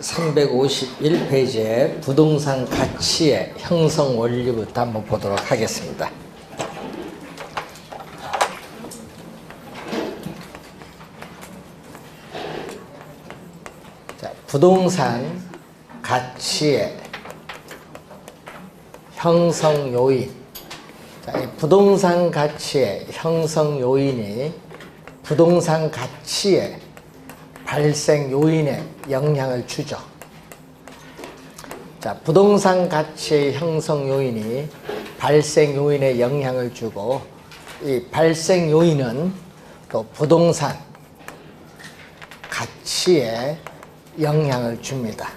351페이지에 부동산 가치의 형성 원리부터 한번 보도록 하겠습니다. 자, 부동산 가치의 형성 요인. 자, 이 부동산 가치의 형성 요인이 부동산 가치의 발생 요인에 영향을 주죠. 자, 부동산 가치의 형성 요인이 발생 요인에 영향을 주고, 이 발생 요인은 또 부동산 가치에 영향을 줍니다.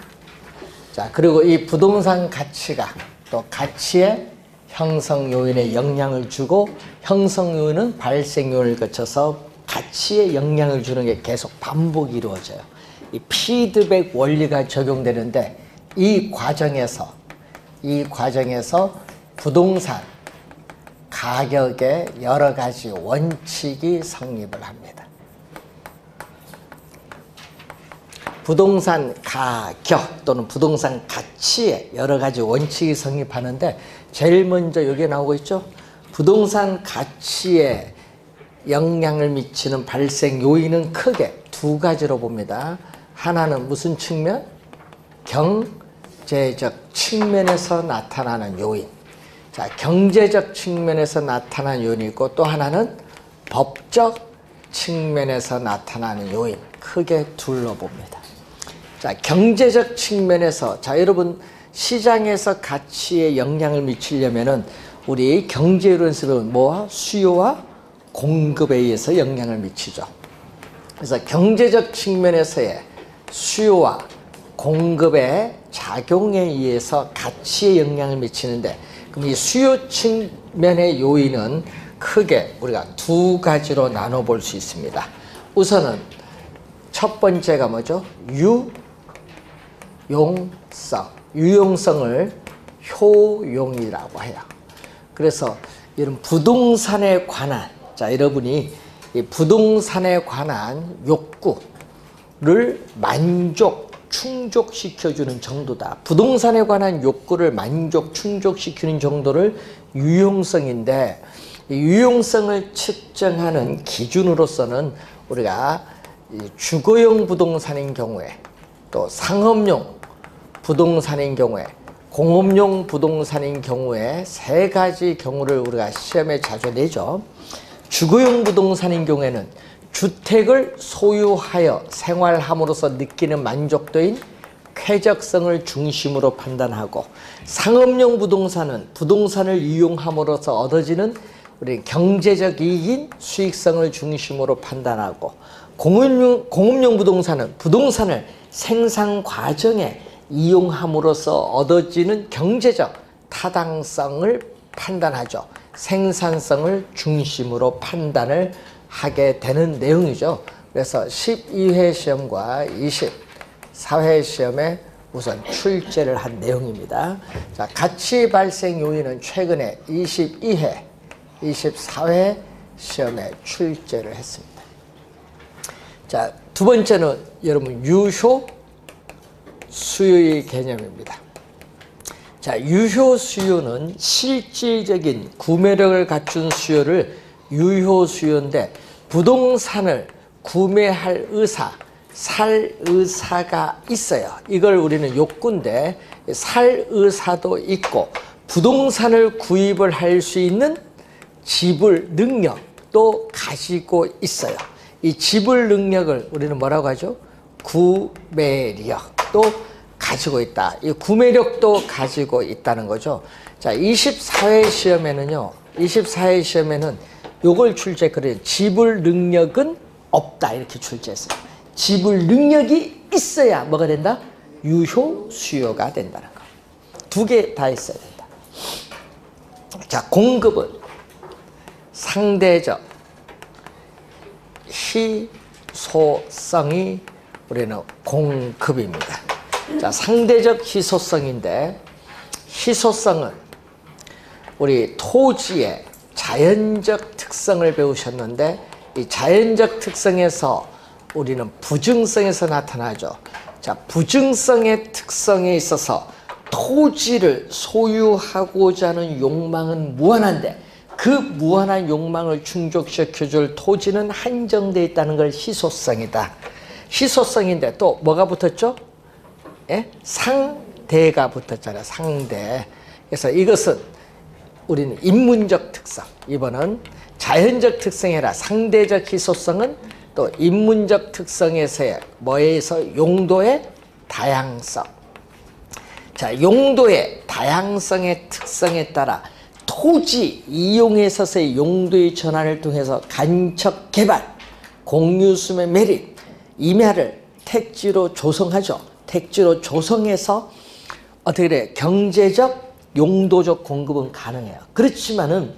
자, 그리고 이 부동산 가치가 또 가치의 형성 요인에 영향을 주고, 형성 요인은 발생 요인을 거쳐서 가치에 영향을 주는 게 계속 반복이 이루어져요. 이 피드백 원리가 적용되는데, 이 과정에서 부동산 가격의 여러 가지 원칙이 성립을 합니다. 부동산 가격 또는 부동산 가치에 여러 가지 원칙이 성립하는데, 제일 먼저 여기에 나오고 있죠. 부동산 가치에 영향을 미치는 발생 요인은 크게 두 가지로 봅니다. 하나는 무슨 측면? 경제적 측면에서 나타나는 요인. 자, 경제적 측면에서 나타나는 요인이 있고, 또 하나는 법적 측면에서 나타나는 요인. 크게 둘로 봅니다. 자, 경제적 측면에서, 자, 여러분 시장에서 가치에 영향을 미치려면은 우리 경제이론에서는 뭐와? 수요와 공급에 의해서 영향을 미치죠. 그래서 경제적 측면에서의 수요와 공급의 작용에 의해서 가치에 영향을 미치는데, 그럼 이 수요 측면의 요인은 크게 우리가 두 가지로 나눠볼 수 있습니다. 우선은 첫 번째가 뭐죠? 유용성. 유용성을 효용이라고 해요. 그래서 이런 부동산에 관한, 자, 여러분이 이 부동산에 관한 욕구를 충족시켜주는 정도다. 부동산에 관한 욕구를 충족시키는 정도를 유용성인데, 이 유용성을 측정하는 기준으로서는 우리가 주거용 부동산인 경우에, 또 상업용 부동산인 경우에, 공업용 부동산인 경우에 세 가지 경우를 우리가 시험에 자주 내죠. 주거용 부동산인 경우에는 주택을 소유하여 생활함으로써 느끼는 만족도인 쾌적성을 중심으로 판단하고, 상업용 부동산은 부동산을 이용함으로써 얻어지는 우리 경제적 이익인 수익성을 중심으로 판단하고, 공업용 부동산은 부동산을 생산 과정에 이용함으로써 얻어지는 경제적 타당성을 판단하죠. 생산성을 중심으로 판단을 하게 되는 내용이죠. 그래서 12회 시험과 24회 시험에 우선 출제를 한 내용입니다. 자, 가치 발생 요인은 최근에 22회, 24회 시험에 출제를 했습니다. 자, 두 번째는 여러분 유효 수요의 개념입니다. 자, 유효 수요는 실질적인 구매력을 갖춘 수요를 유효 수요인데, 부동산을 구매할 의사, 살 의사가 있어요. 이걸 우리는 욕구인데, 살 의사도 있고, 부동산을 구입을 할 수 있는 지불 능력도 가지고 있어요. 이 지불 능력을 우리는 뭐라고 하죠? 구매력. 또 가지고 있다. 이 구매력도 가지고 있다는 거죠. 자, 24회 시험에는요. 24회 시험에는 요걸 출제했거든요. 지불 능력은 없다. 이렇게 출제했어요. 지불 능력이 있어야 뭐가 된다? 유효 수요가 된다는 거. 두 개 다 있어야 된다. 자, 공급은 상대적 희소성이 우리는 공급입니다. 자, 상대적 희소성인데, 희소성은 우리 토지의 자연적 특성을 배우셨는데, 이 자연적 특성에서 우리는 부증성에서 나타나죠. 자, 부증성의 특성에 있어서 토지를 소유하고자 하는 욕망은 무한한데 그 무한한 욕망을 충족시켜줄 토지는 한정되어 있다는 걸 희소성이다. 희소성인데 또 뭐가 붙었죠? 예? 상대가 붙었잖아요. 상대. 그래서 이것은 우리는 인문적 특성, 이번은 자연적 특성이라 상대적 희소성은 또 인문적 특성에서의 뭐에서 용도의 다양성. 자, 용도의 다양성의 특성에 따라 토지 이용에 있어서의 용도의 전환을 통해서 간척 개발, 공유수매 매립, 임야를 택지로 조성하죠. 택지로 조성해서 어떻게 그래? 경제적, 용도적 공급은 가능해요. 그렇지만은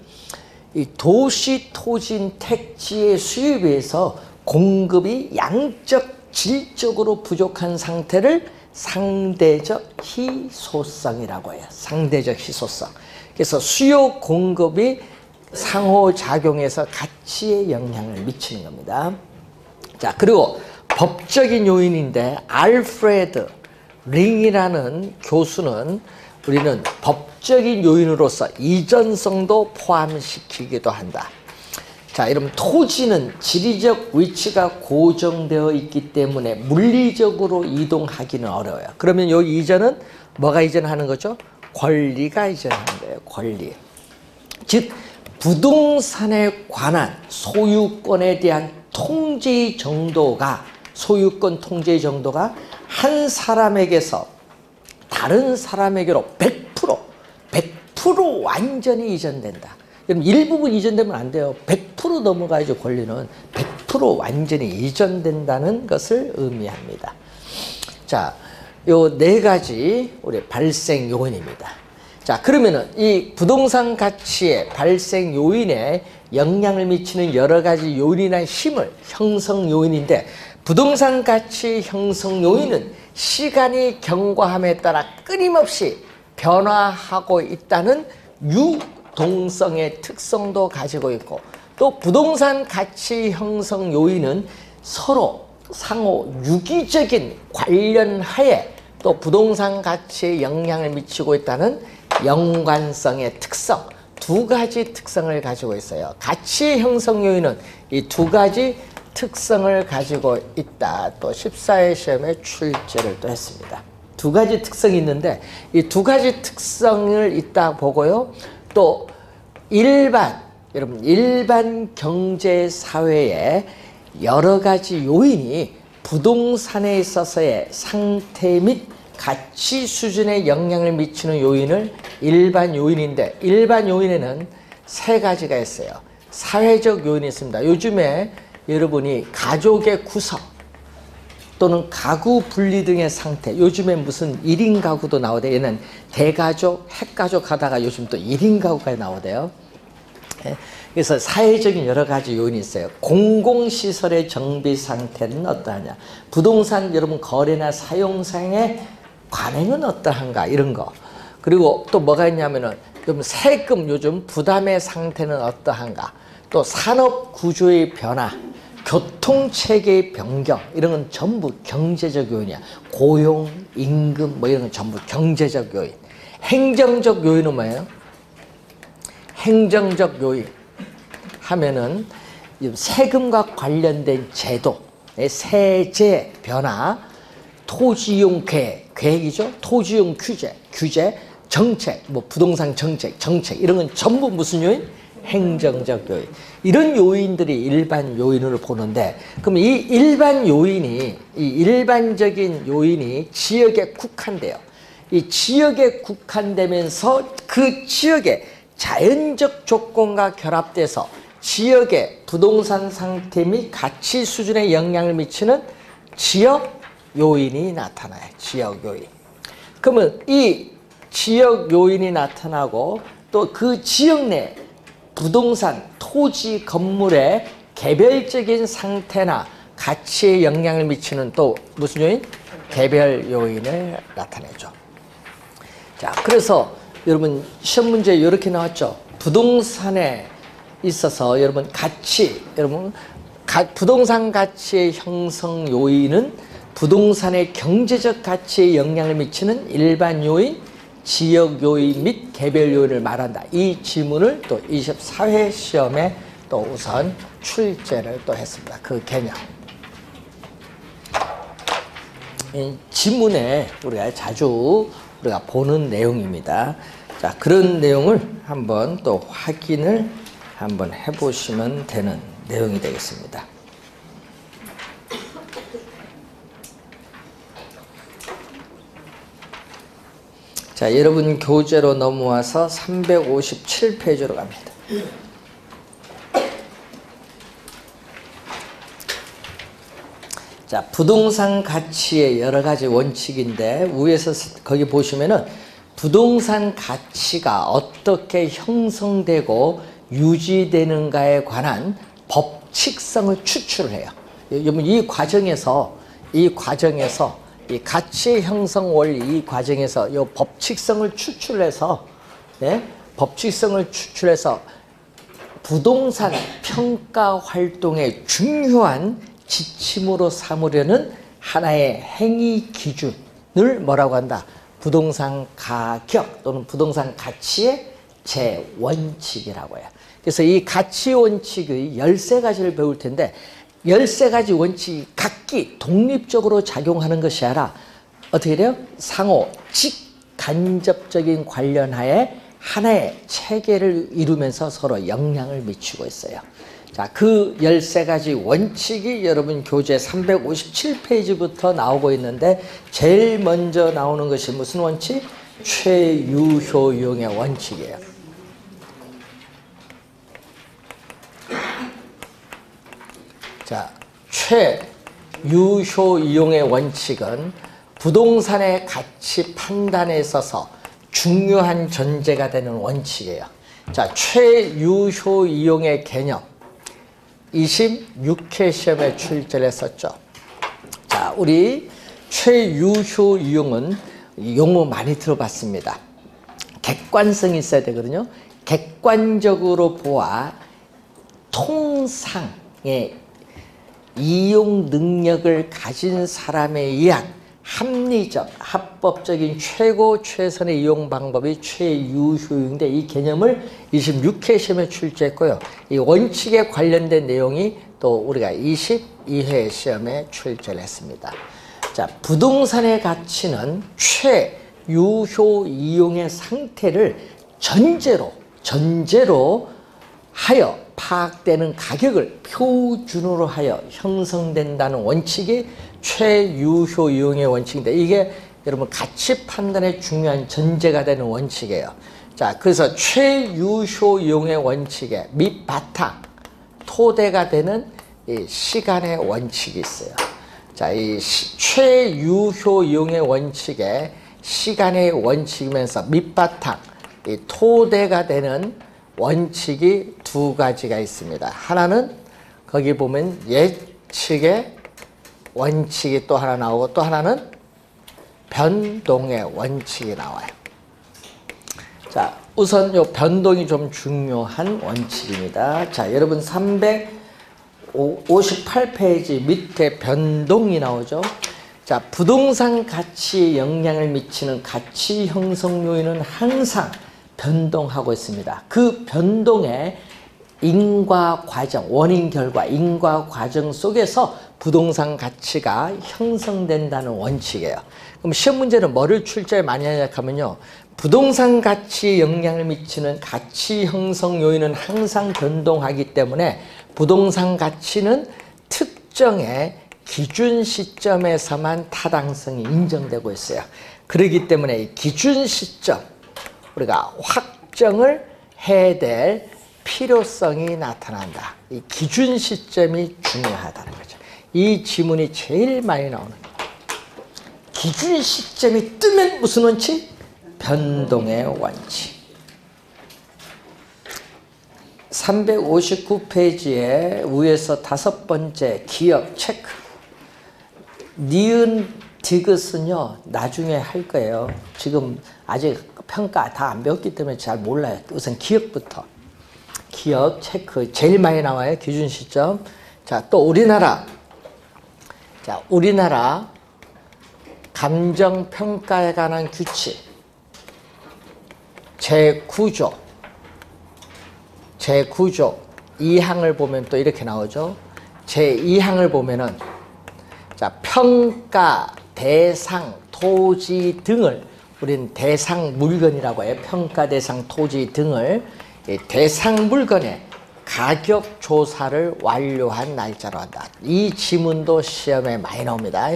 이 도시 토지인 택지의 수입에 의해서 공급이 양적, 질적으로 부족한 상태를 상대적 희소성이라고 해요. 상대적 희소성. 그래서 수요 공급이 상호작용해서 가치에 영향을 미치는 겁니다. 자, 그리고 법적인 요인인데 알프레드 링이라는 교수는 우리는 법적인 요인으로서 이전성도 포함시키기도 한다. 자, 이러면 토지는 지리적 위치가 고정되어 있기 때문에 물리적으로 이동하기는 어려워요. 그러면 여기 이전은 뭐가 이전하는 거죠? 권리가 이전하는 거예요. 권리. 즉 부동산에 관한 소유권에 대한 통제의 정도가, 소유권 통제의 정도가 한 사람에게서 다른 사람에게로 100% 완전히 이전된다. 그럼 일부분 이전되면 안 돼요. 100% 넘어가야죠. 권리는 100% 완전히 이전된다는 것을 의미합니다. 자, 요 네 가지 우리 발생 요인입니다. 자, 그러면은 이 부동산 가치의 발생 요인에 영향을 미치는 여러 가지 요인이나 힘을 형성 요인인데, 부동산 가치 형성 요인은 시간이 경과함에 따라 끊임없이 변화하고 있다는 유동성의 특성도 가지고 있고, 또 부동산 가치 형성 요인은 서로 상호 유기적인 관련하에 또 부동산 가치에 영향을 미치고 있다는 연관성의 특성, 두 가지 특성을 가지고 있어요. 가치 형성 요인은 이 두 가지 특성을 가지고 있다. 또 14회 시험에 출제를 또 했습니다. 두 가지 특성이 있는데 이 두 가지 특성을 있다 보고요. 또 일반 경제 사회에 여러 가지 요인이 부동산에 있어서의 상태 및 가치 수준에 영향을 미치는 요인을 일반 요인인데, 일반 요인에는 세 가지가 있어요. 사회적 요인이 있습니다. 요즘에 여러분이 가족의 구성 또는 가구 분리 등의 상태, 요즘에 무슨 1인 가구도 나오대. 얘는 대가족, 핵가족 하다가 요즘 또 1인 가구까지 나오대요. 그래서 사회적인 여러 가지 요인이 있어요. 공공시설의 정비 상태는 어떠하냐, 부동산 여러분 거래나 사용상의 관행은 어떠한가, 이런 거. 그리고 또 뭐가 있냐면은 세금 요즘 부담의 상태는 어떠한가, 또 산업 구조의 변화, 교통체계의 변경, 이런 건 전부 경제적 요인이야. 고용, 임금 뭐 이런 건 전부 경제적 요인. 행정적 요인은 뭐예요? 행정적 요인 하면은 세금과 관련된 제도, 세제 변화, 토지용 계획, 계획이죠. 토지용 규제, 정책, 뭐 부동산 정책, 이런 건 전부 무슨 요인? 행정적 요인. 이런 요인들이 일반 요인으로 보는데, 그럼 이 일반 요인이, 이 일반적인 요인이 지역에 국한돼요. 이 지역에 국한되면서 그 지역에 자연적 조건과 결합돼서 지역의 부동산 상태 및 가치 수준에 영향을 미치는 지역 요인이 나타나요. 지역 요인. 그러면 이 지역 요인이 나타나고 또 그 지역 내 부동산, 토지, 건물의 개별적인 상태나 가치에 영향을 미치는 또 무슨 요인? 개별 요인을 나타내죠. 자, 그래서 여러분 시험 문제 이렇게 나왔죠. 부동산에 있어서 여러분 가치, 부동산 가치의 형성 요인은 부동산의 경제적 가치에 영향을 미치는 일반 요인, 지역 요인 및 개별 요인을 말한다. 이 지문을 또 24회 시험에 또 우선 출제를 또 했습니다. 그 개념. 이 지문에 우리가 자주 우리가 보는 내용입니다. 자, 그런 내용을 한번 또 확인을 한번 해보시면 되는 내용이 되겠습니다. 자, 여러분 교재로 넘어와서 357페이지로 갑니다. 자, 부동산 가치의 여러 가지 원칙인데 위에서 거기 보시면은 부동산 가치가 어떻게 형성되고 유지되는가에 관한 법칙성을 추출을 해요. 이 과정에서 이 가치 형성 원리 이 과정에서 이 법칙성을 추출해서 법칙성을 추출해서 부동산 평가 활동의 중요한 지침으로 삼으려는 하나의 행위 기준을 뭐라고 한다? 부동산 가격 또는 부동산 가치의 재원칙이라고 해요. 그래서 이 가치 원칙의 13가지를 배울 텐데 13가지 원칙이 각기 독립적으로 작용하는 것이 아니라 어떻게 돼요? 상호 직간접적인 관련하에 하나의 체계를 이루면서 서로 영향을 미치고 있어요. 자, 그 13가지 원칙이 여러분 교재 357페이지부터 나오고 있는데 제일 먼저 나오는 것이 무슨 원칙? 최유효용의 원칙이에요. 자, 최유효 이용의 원칙은 부동산의 가치 판단에 있어서 중요한 전제가 되는 원칙이에요. 자, 최유효 이용의 개념 26회 시험에 출제를 했었죠. 자, 우리 최유효 이용은 용어 많이 들어봤습니다. 객관성이 있어야 되거든요. 객관적으로 보아 통상의 이용 능력을 가진 사람에 의한 합리적, 합법적인 최고 최선의 이용 방법이 최유효인데 이 개념을 26회 시험에 출제했고요. 이 원칙에 관련된 내용이 또 우리가 22회 시험에 출제를 했습니다. 자, 부동산의 가치는 최유효 이용의 상태를 전제로 하여 파악되는 가격을 표준으로 하여 형성된다는 원칙이 최유효 이용의 원칙인데 이게 여러분 가치 판단의 중요한 전제가 되는 원칙이에요. 자, 그래서 최유효 이용의 원칙의 밑바탕 토대가 되는 이 시간의 원칙이 있어요. 자, 이 최유효 이용의 원칙의 시간의 원칙이면서 밑바탕 이 토대가 되는 원칙이 두 가지가 있습니다. 하나는 거기 보면 예측의 원칙이 또 하나 나오고 또 하나는 변동의 원칙이 나와요. 자, 우선 요 변동이 좀 중요한 원칙입니다. 자, 여러분 358페이지 밑에 변동이 나오죠. 자, 부동산 가치에 영향을 미치는 가치 형성 요인은 항상 변동하고 있습니다. 그 변동의 인과과정, 원인 결과, 인과과정 속에서 부동산 가치가 형성된다는 원칙이에요. 그럼 시험 문제는 뭐를 출제 많이 하냐 하면요. 부동산 가치에 영향을 미치는 가치 형성 요인은 항상 변동하기 때문에 부동산 가치는 특정의 기준 시점에서만 타당성이 인정되고 있어요. 그렇기 때문에 이 기준 시점, 우리가 확정을 해야 될 필요성이 나타난다. 이 기준 시점이 중요하다는 거죠. 이 지문이 제일 많이 나오는 거예요. 기준 시점이 뜨면 무슨 원칙? 변동의 원칙. 359페이지에 위에서 5번째 기억 체크. 니은 디귿은요 나중에 할 거예요. 지금 아직 평가 다 안 배웠기 때문에 잘 몰라요. 우선 기억부터. 기억 체크 제일 많이 나와요. 기준 시점. 자, 또 우리나라. 자, 우리나라 감정평가에 관한 규칙, 제9조 2항을 보면 또 이렇게 나오죠. 제2항을 보면은 자, 평가, 대상, 토지 등을 우린 대상 물건이라고 해요. 평가, 대상, 토지 등을 대상 물건의 가격 조사를 완료한 날짜로 한다. 이 지문도 시험에 많이 나옵니다.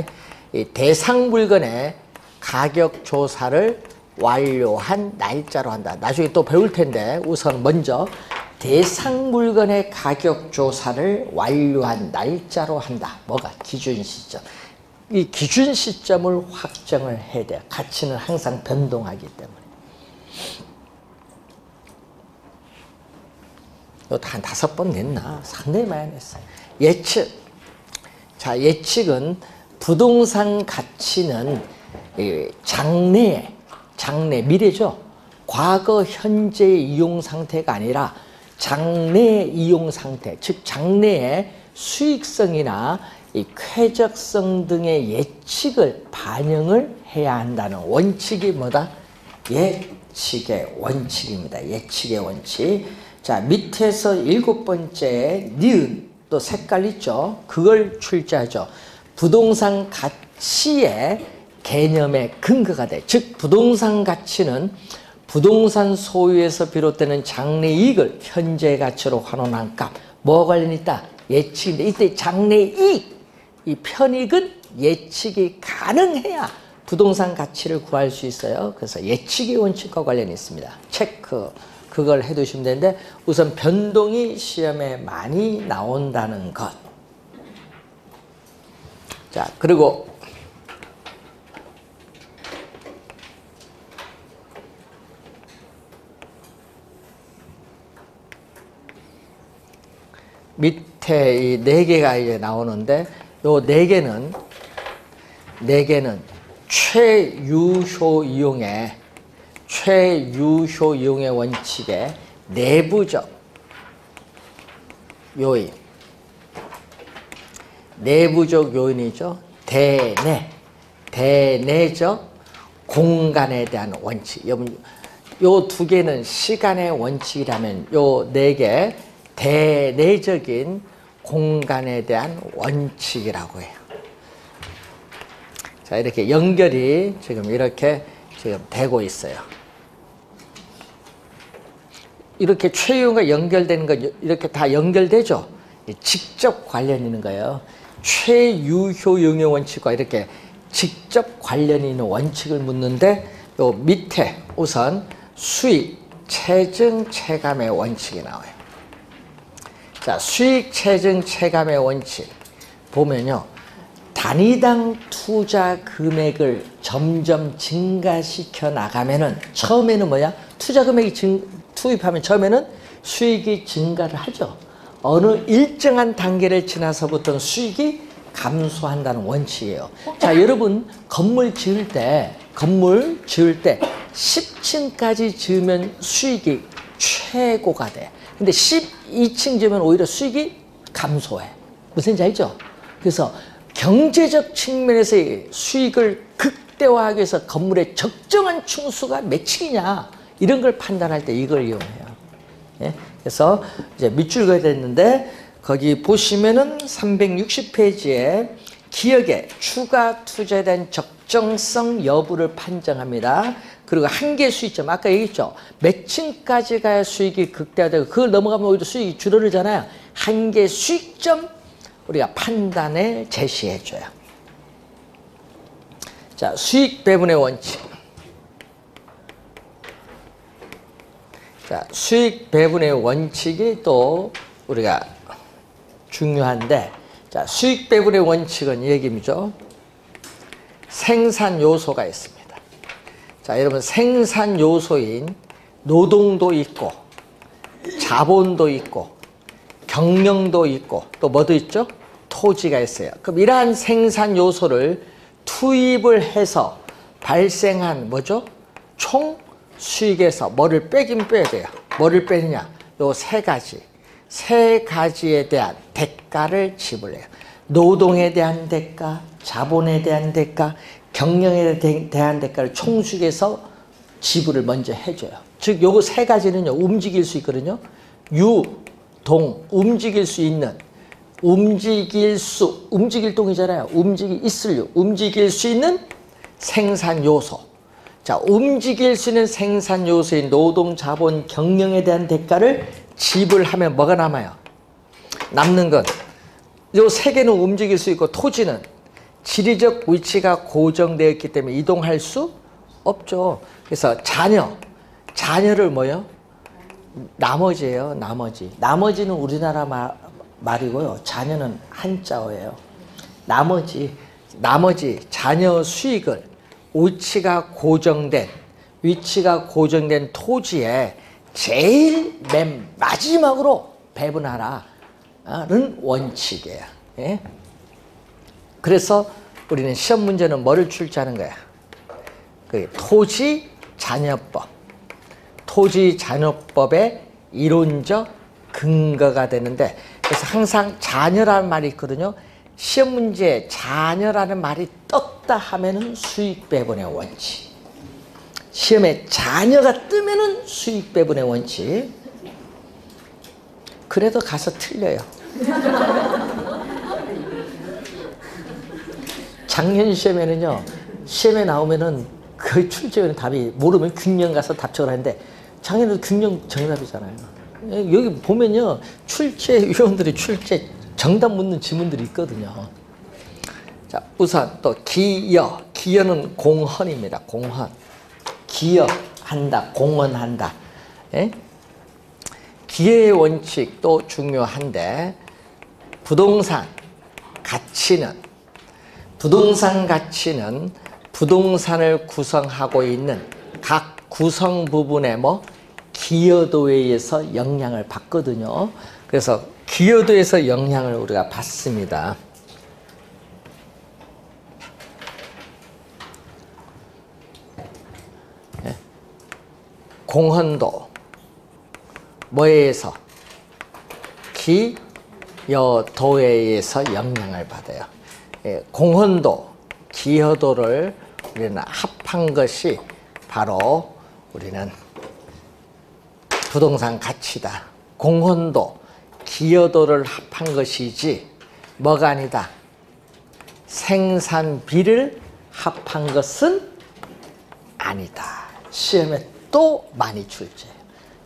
이 대상 물건의 가격 조사를 완료한 날짜로 한다. 나중에 또 배울 텐데 우선 먼저 대상 물건의 가격 조사를 완료한 날짜로 한다. 뭐가? 기준 시점. 이 기준 시점을 확정을 해야 돼요. 가치는 항상 변동하기 때문에. 이것도 한 5번 냈나? 상당히 많이 냈어요. 예측. 자, 예측은 부동산 가치는 장래, 미래죠. 과거, 현재의 이용 상태가 아니라 장래의 이용 상태, 즉 장래의 수익성이나 이 쾌적성 등의 예측을 반영을 해야 한다는 원칙이 뭐다? 예측의 원칙입니다. 예측의 원칙. 자, 밑에서 7번째 니은 또 색깔 있죠? 그걸 출제하죠. 부동산 가치의 개념의 근거가 돼. 즉 부동산 가치는 부동산 소유에서 비롯되는 장래이익을 현재의 가치로 환원한 값. 뭐와 관련이 있다? 예측인데 이때 장래이익, 이 편익은 예측이 가능해야 부동산 가치를 구할 수 있어요. 그래서 예측의 원칙과 관련이 있습니다. 체크, 그걸 해두시면 되는데 우선 변동이 시험에 많이 나온다는 것. 자, 그리고 밑에 이 4개가 이제 나오는데, 요 4개는 최유효 이용의 원칙의 내부적 요인. 내부적 요인이죠. 대내적 공간에 대한 원칙. 여러분, 요 2개는 시간의 원칙이라면 요 4개 대내적인 공간에 대한 원칙이라고 해요. 자, 이렇게 연결이 지금 이렇게 지금 되고 있어요. 이렇게 최유효가 연결되는 거 이렇게 다 연결되죠. 직접 관련이 있는 거예요. 최유효 용역 원칙과 이렇게 직접 관련이 있는 원칙을 묻는데 요 밑에 우선 수익, 체증, 체감의 원칙이 나와요. 자, 수익, 체증, 체감의 원칙 보면요, 단위당 투자 금액을 점점 증가시켜 나가면은 처음에는 뭐야? 투자 금액이 투입하면 처음에는 수익이 증가를 하죠. 어느 일정한 단계를 지나서부터는 수익이 감소한다는 원칙이에요. 자, 여러분 건물 지을 때 10층까지 지으면 수익이 최고가 돼. 근데 12층 지면 오히려 수익이 감소해. 무슨 지 알죠? 그래서 경제적 측면에서의 수익을 극대화하기 위해서 건물의 적정한 층수가 몇 층이냐, 이런 걸 판단할 때 이걸 이용해요. 예? 그래서 이제 밑줄그어야 됐는데 거기 보시면은 360페이지에 기업의 추가 투자에 대한 적정성 여부를 판정합니다. 그리고 한계 수익점, 아까 얘기했죠. 몇 층까지 가야 수익이 극대화되고 그걸 넘어가면 오히려 수익이 줄어들잖아요. 한계 수익점 우리가 판단에 제시해줘요. 자, 수익 배분의 원칙. 자, 수익 배분의 원칙이 또 우리가 중요한데, 자, 수익 배분의 원칙은 이 얘기죠. 생산 요소가 있습니다. 자, 여러분 생산 요소인 노동도 있고 자본도 있고 경영도 있고 또 뭐도 있죠? 토지가 있어요. 그럼 이러한 생산 요소를 투입을 해서 발생한 뭐죠? 총 수익에서 뭐를 빼긴 빼야 돼요. 뭐를 빼느냐? 요 3가지. 3가지에 대한 대가를 지불해요. 노동에 대한 대가, 자본에 대한 대가, 경영에 대한 대가를 총수에서 지불을 먼저 해줘요. 즉 요거 세 가지는요. 움직일 수 있거든요. 유, 동, 움직일 수 있는, 움직일 동이잖아요. 움직일 있을 유, 움직일 수 있는 생산 요소. 자, 움직일 수 있는 생산 요소인 노동, 자본, 경영에 대한 대가를 지불하면 뭐가 남아요? 남는 건 요 세 개는 움직일 수 있고 토지는 지리적 위치가 고정되어 있기 때문에 이동할 수 없죠. 그래서 자녀를 뭐예요? 나머지예요. 나머지는 우리나라 말이고요. 자녀는 한자어예요. 나머지 자녀 수익을 위치가 고정된 토지에 제일 맨 마지막으로 배분하라는 원칙이에요. 예? 그래서 우리는 시험 문제는 뭐를 출제하는 거야? 그 토지자녀법의 이론적 근거가 되는데, 그래서 항상 자녀라는 말이 있거든요. 시험 문제에 자녀라는 말이 떴다 하면은 수익 배분의 원칙. 시험에 자녀가 뜨면은 수익 배분의 원칙. 그래도 가서 틀려요. 작년 시험에는요, 시험에 나오면은 거의 출제하는 답이 모르면 균형 가서 답적을 하는데, 작년에도 균형 정답이잖아요. 여기 보면요, 출제위원들이 정답 묻는 지문들이 있거든요. 자, 우선 또 기여는 공헌입니다. 공헌. 기여한다, 공헌한다. 예? 기여의 원칙도 중요한데, 부동산 가치는 부동산을 구성하고 있는 각 구성 부분의 기여도에 의해서 영향을 받거든요. 그래서 기여도에서 영향을 우리가 받습니다. 공헌도 뭐에 의해서? 기여도에 의해서 영향을 받아요. 공헌도, 기여도를 우리는 합한 것이 바로 우리는 부동산 가치다. 공헌도, 기여도를 합한 것이지 뭐가 아니다. 생산비를 합한 것은 아니다. 시험에 또 많이 출제해요.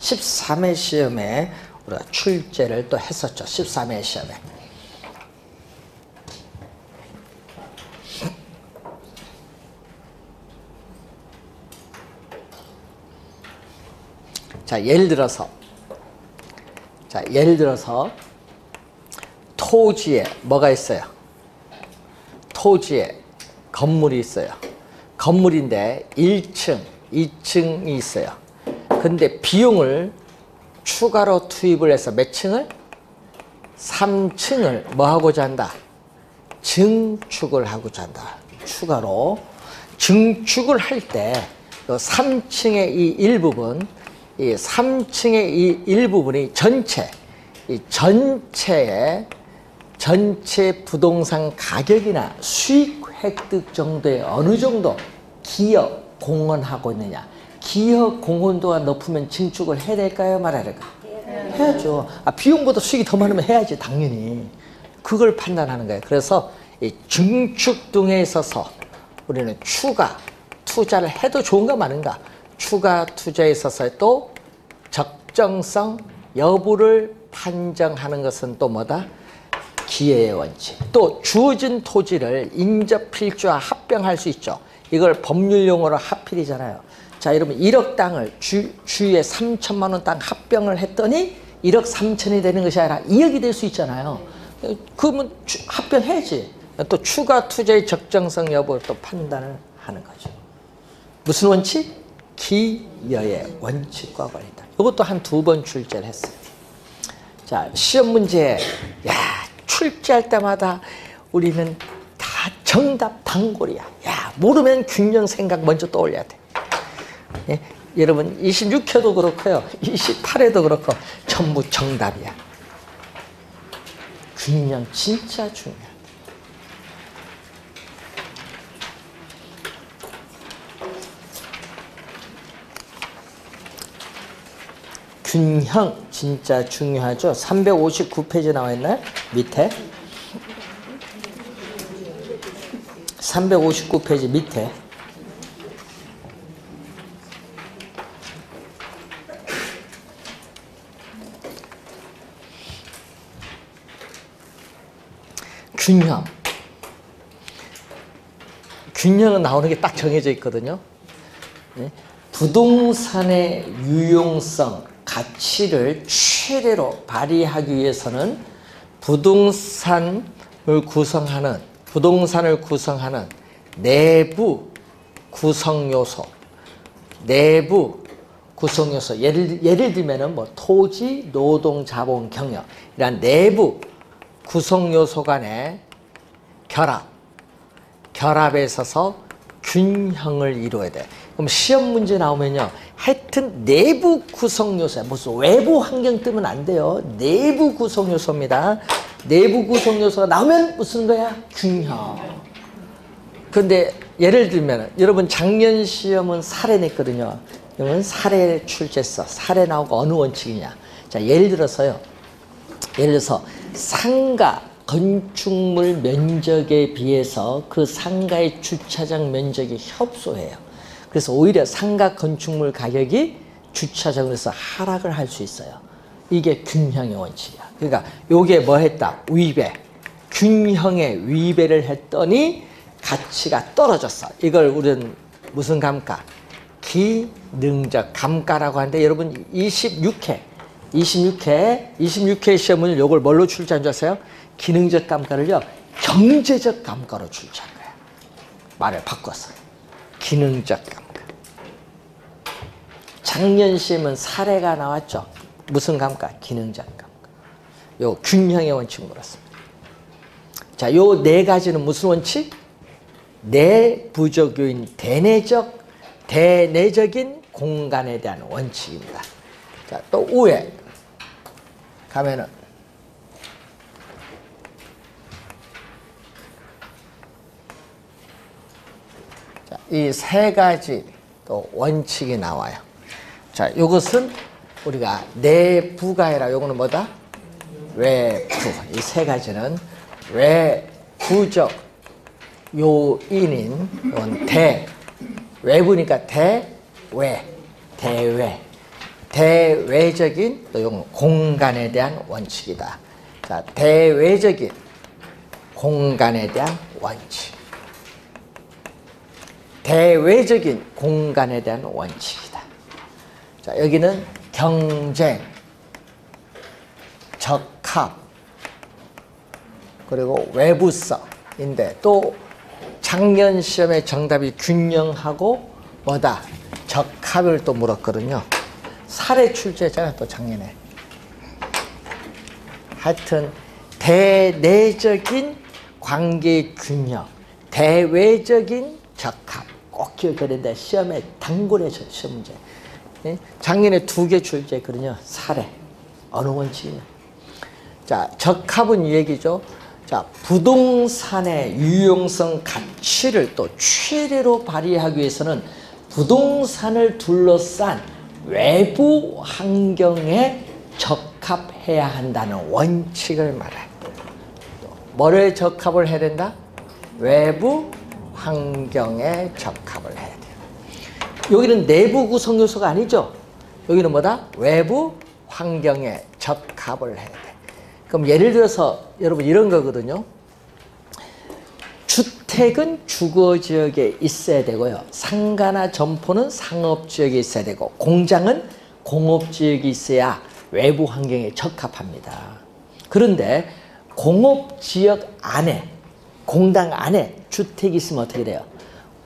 13회 시험에 우리가 출제를 또 했었죠. 13회 시험에. 자, 예를 들어서 토지에 뭐가 있어요? 토지에 건물이 있어요. 건물인데 1층, 2층이 있어요. 근데 비용을 추가로 투입을 해서 몇 층을? 3층을 뭐 하고자 한다? 증축을 하고자 한다. 추가로 증축을 할 때 3층의 이 일부분, 이 3층의 이 일부분이 전체 부동산 가격이나 수익 획득 정도에 어느 정도 기여 공헌하고 있느냐. 기여 공헌도가 높으면 증축을 해야 될까요, 말아야 될까요? 해야죠. 비용보다 수익이 더 많으면 해야지, 당연히. 그걸 판단하는 거예요. 그래서 이 증축 등에 있어서 우리는 추가 투자를 해도 좋은가 마는가, 추가 투자에 있어서 또 적정성 여부를 판정하는 것은 또 뭐다? 기여의 원칙. 또 주어진 토지를 인접필주와 합병할 수 있죠. 이걸 법률용어로 합필이잖아요. 자, 이러면 1억 땅을 주위에 3천만 원 땅 합병을 했더니 1억 3천이 되는 것이 아니라 2억이 될 수 있잖아요. 그러면 합병해야지. 또 추가 투자의 적정성 여부를 또 판단을 하는 거죠. 무슨 원칙? 기여의 원칙과 관련된. 이것도 한 두 번 출제를 했어요. 자, 시험 문제, 야, 출제할 때마다 우리는 다 정답 단골이야. 야, 모르면 균형 생각 먼저 떠올려야 돼. 예? 여러분, 26회도 그렇고요, 28회도 그렇고 전부 정답이야. 균형 진짜 중요해. 균형 진짜 중요하죠. 359페이지 나와있나요? 밑에 359페이지 밑에 균형. 균형은 나오는 게 딱 정해져 있거든요. 부동산의 유용성, 가치를 최대로 발휘하기 위해서는 부동산을 구성하는 내부 구성요소, 예를 들면은 뭐 토지, 노동, 자본, 경력 이런 내부 구성요소 간의 결합에 있어서 균형을 이루어야 돼. 그럼 시험 문제 나오면요, 하여튼 내부 구성요소야. 무슨 외부 환경 뜨면 안 돼요. 내부 구성요소입니다. 내부 구성요소가 나오면 무슨 거야? 균형. 근데 예를 들면 여러분 작년 시험은 사례 냈거든요. 여러분 사례 출제했어. 사례 나오고 어느 원칙이냐. 자, 예를 들어서 상가 건축물 면적에 비해서 그 상가의 주차장 면적이 협소해요. 그래서 오히려 상가 건축물 가격이 주차장에서 하락을 할 수 있어요. 이게 균형의 원칙이야. 그러니까 요게 뭐 했다? 위배. 균형의 위배를 했더니 가치가 떨어졌어. 이걸 우리는 무슨 감가? 기능적 감가라고 하는데, 여러분 26회 시험을 요걸 뭘로 출제한 줄 아세요? 기능적 감가를요, 경제적 감가로 출제한 거야. 말을 바꿨어요. 기능적 감가. 작년 시험은 사례가 나왔죠. 무슨 감가? 기능적 감가. 요 균형의 원칙 물었습니다. 자, 요 네 가지는 무슨 원칙? 내부적 요인, 대내적인 공간에 대한 원칙입니다. 자, 또 우회 가면은 이 세 가지 또 원칙이 나와요. 자, 이것은 우리가 내부가 아니라 요거는 뭐다? 외부. 이 세 가지는 외부적 요인인, 이건 대 외부니까 대외적인 또 요건 공간에 대한 원칙이다. 자, 대외적인 공간에 대한 원칙. 대외적인 공간에 대한 원칙이다. 자, 여기는 경쟁, 적합, 그리고 외부성인데, 또 작년 시험의 정답이 균형하고 뭐다? 적합을 또 물었거든요. 사례 출제했잖아요, 또 작년에. 하여튼 대내적인 관계 균형, 대외적인 적합. 꼭 기억해야 된다. 시험에 단골의 시험 문제. 작년에 2개 출제했거든요. 사례. 어느 원칙이냐. 자, 적합은 이 얘기죠. 자, 부동산의 유용성 가치를 또 최대로 발휘하기 위해서는 부동산을 둘러싼 외부 환경에 적합해야 한다는 원칙을 말해요. 뭐를 적합을 해야 된다? 외부 환경에 적합을 해야 돼요. 여기는 내부 구성 요소가 아니죠. 여기는 뭐다? 외부 환경에 적합을 해야 돼. 그럼 예를 들어서 여러분 이런 거거든요. 주택은 주거지역에 있어야 되고요. 상가나 점포는 상업지역에 있어야 되고, 공장은 공업지역에 있어야 외부 환경에 적합합니다. 그런데 공업지역 안에, 공단 안에 주택이 있으면 어떻게 돼요?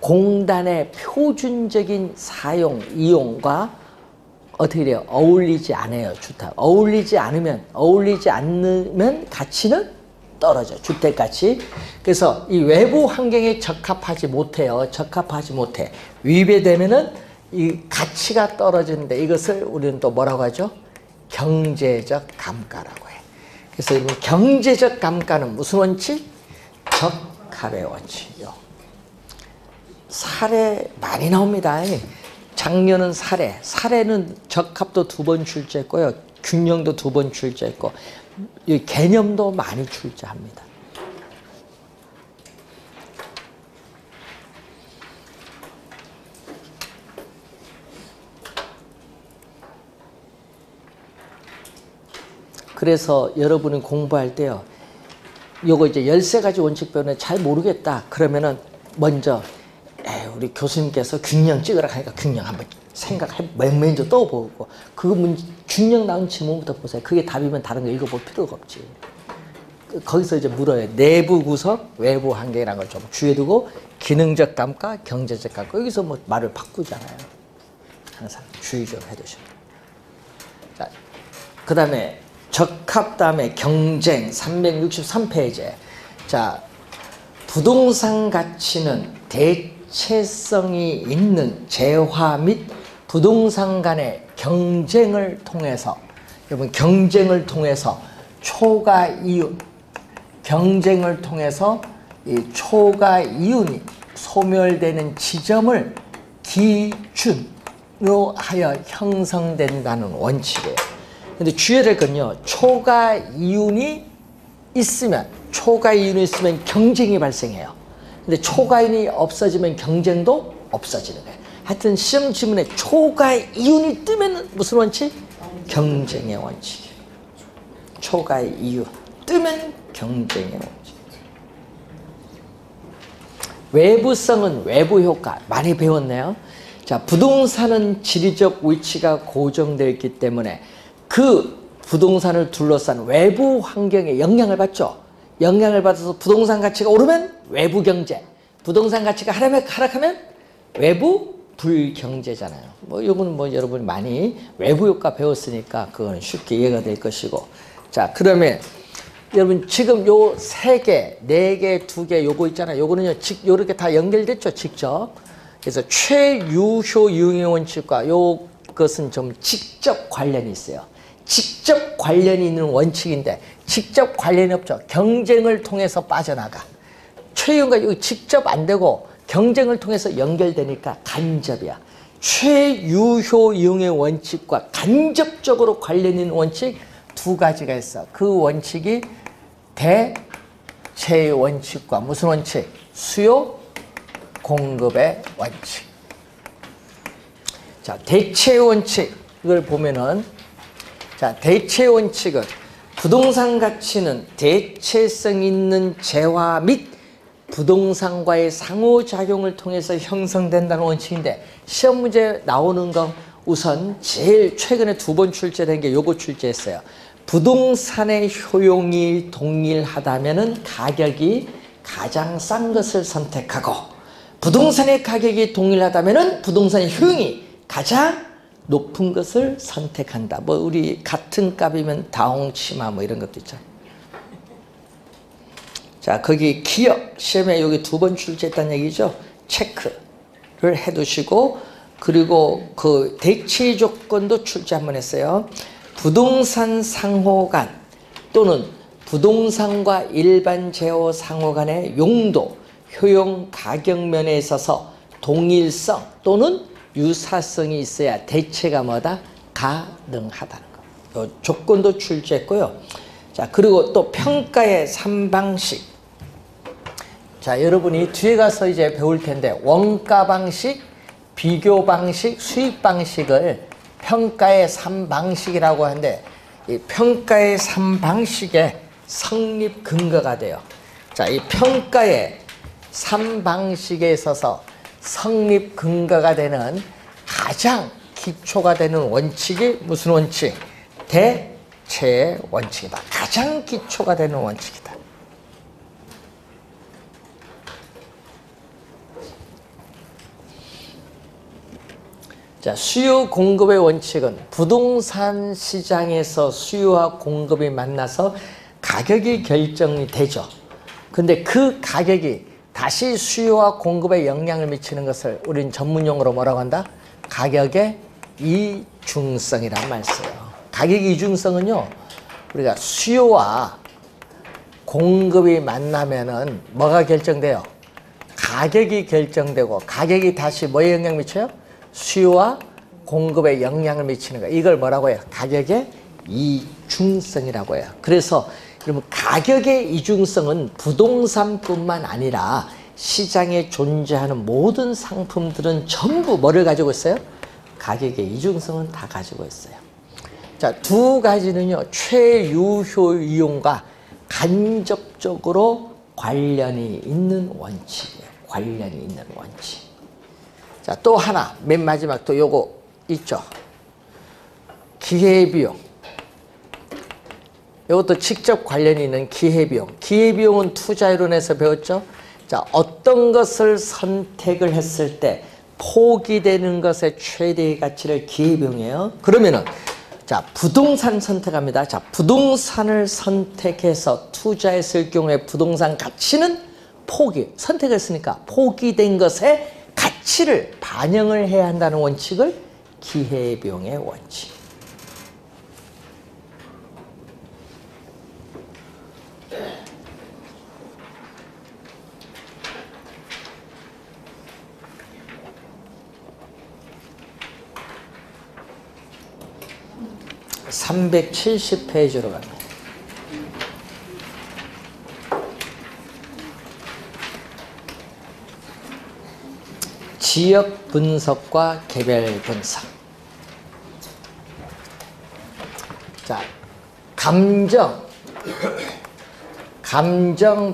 공단의 표준적인 사용, 이용과 어떻게 돼요? 어울리지 않아요, 주택. 어울리지 않으면 가치는 떨어져, 주택 가치. 그래서 이 외부 환경에 적합하지 못해요. 위배되면은 이 가치가 떨어지는데, 이것을 우리는 또 뭐라고 하죠? 경제적 감가라고 해. 그래서 이 경제적 감가는 무슨 원칙? 적합의 원칙이요. 사례 많이 나옵니다. 작년은 사례, 사례는 적합도 2번 출제했고요. 균형도 2번 출제했고 개념도 많이 출제합니다. 그래서 여러분이 공부할 때요, 요거 이제 13가지 원칙 배우는데 잘 모르겠다. 그러면은 먼저, 우리 교수님께서 균형 찍으라 하니까 균형 한번 생각해, 먼저 떠보고, 그 문제, 균형 나온 지문부터 보세요. 그게 답이면 다른 거 읽어볼 필요가 없지. 거기서 이제 물어요. 내부 구성, 외부 환경이라는 걸 좀 주의해 두고, 기능적 감가, 경제적 감가. 여기서 뭐 말을 바꾸잖아요. 항상 주의 좀 해 두시고. 자, 그 다음에, 적합 다음에 경쟁 363페이지. 자, 부동산 가치는 대체성이 있는 재화 및 부동산 간의 경쟁을 통해서, 여러분 경쟁을 통해서 초과 이윤, 경쟁을 통해서 이 초과 이윤이 소멸되는 지점을 기준으로 하여 형성된다는 원칙이에요. 근데 주의해야 될 건요, 초과 이윤이 있으면, 경쟁이 발생해요. 근데 초과 이윤이 없어지면 경쟁도 없어지는 거예요. 하여튼 시험 지문에 초과 이윤이 뜨면 무슨 원칙? 경쟁의 원칙. 초과 이윤 뜨면 경쟁의 원칙. 외부성은 외부 효과 많이 배웠네요. 자, 부동산은 지리적 위치가 고정되어 있기 때문에 그 부동산을 둘러싼 외부 환경에 영향을 받죠. 영향을 받아서 부동산 가치가 오르면 외부 경제, 부동산 가치가 하락하면 외부 불경제잖아요. 뭐 이거는 뭐 여러분이 많이 외부 효과 배웠으니까 그건 쉽게 이해가 될 것이고. 자, 그러면 여러분 지금 요 3개, 4개, 2개 요거 있잖아요. 요거는요, 요렇게 다 연결됐죠, 직접. 그래서 최유효 이용의 원칙과 요 것은 좀 직접 관련이 있어요. 직접 관련이 있는 원칙인데 직접 관련이 없죠. 경쟁을 통해서 빠져나가. 최유효가 이거 직접 안 되고 경쟁을 통해서 연결되니까 간접이야. 최유효 이용의 원칙과 간접적으로 관련 있는 원칙 2가지가 있어. 그 원칙이 대체의 원칙과 무슨 원칙? 수요 공급의 원칙. 자, 대체 원칙을 보면은, 자, 대체 원칙은 부동산 가치는 대체성 있는 재화 및 부동산과의 상호작용을 통해서 형성된다는 원칙인데, 시험 문제 나오는 건 우선 제일 최근에 2번 출제된 게 요거 출제했어요. 부동산의 효용이 동일하다면은 가격이 가장 싼 것을 선택하고, 부동산의 가격이 동일하다면은 부동산의 효용이 가장 높은 것을 선택한다. 뭐 우리 같은 값이면 다홍치마 뭐 이런 것도 있잖아. 자, 거기 기억 시험에 여기 2번 출제했다는 얘기죠. 체크를 해두시고, 그리고 그 대체 조건도 출제 한번 했어요. 부동산 상호간 또는 부동산과 일반 재호 상호간의 용도, 효용, 가격면에 있어서 동일성 또는 유사성이 있어야 대체가 뭐다? 가능하다는 거. 요 조건도 출제했고요. 자, 그리고 또 평가의 3방식. 자, 여러분이 뒤에 가서 이제 배울 텐데, 원가 방식, 비교 방식, 수익 방식을 평가의 3방식이라고 하는데, 이 평가의 3방식의 성립 근거가 돼요. 자, 이 평가의 3방식에 있어서 성립 근거가 되는 가장 기초가 되는 원칙이 무슨 원칙? 대체의 원칙이다. 가장 기초가 되는 원칙이다. 자, 수요 공급의 원칙은 부동산 시장에서 수요와 공급이 만나서 가격이 결정이 되죠. 근데 그 가격이 다시 수요와 공급에 영향을 미치는 것을 우린 전문용어로 뭐라고 한다? 가격의 이중성이란 말 써요. 가격의 이중성은요, 우리가 수요와 공급이 만나면은 뭐가 결정돼요? 가격이 결정되고, 가격이 다시 뭐에 영향 미쳐요? 수요와 공급에 영향을 미치는 거. 이걸 뭐라고 해요? 가격의 이중성이라고 해요. 그래서 그러면 가격의 이중성은 부동산뿐만 아니라 시장에 존재하는 모든 상품들은 전부 뭐를 가지고 있어요? 가격의 이중성은 다 가지고 있어요. 자, 두 가지는요, 최유효 이용과 간접적으로 관련이 있는 원칙이에요. 관련이 있는 원칙. 자, 또 하나, 맨 마지막 또 요거 있죠. 기회비용. 이것도 직접 관련이 있는 기회비용. 기회비용은 투자이론에서 배웠죠. 자, 어떤 것을 선택을 했을 때 포기되는 것의 최대의 가치를 기회비용이에요. 그러면은 자, 부동산 선택합니다. 자, 부동산을 선택해서 투자했을 경우에 부동산 가치는 포기. 선택했으니까 포기된 것의 가치를 반영을 해야 한다는 원칙을 기회비용의 원칙. 음. 370페이지로 갑니다. 지역 분석과 개별 분석. 자, 감정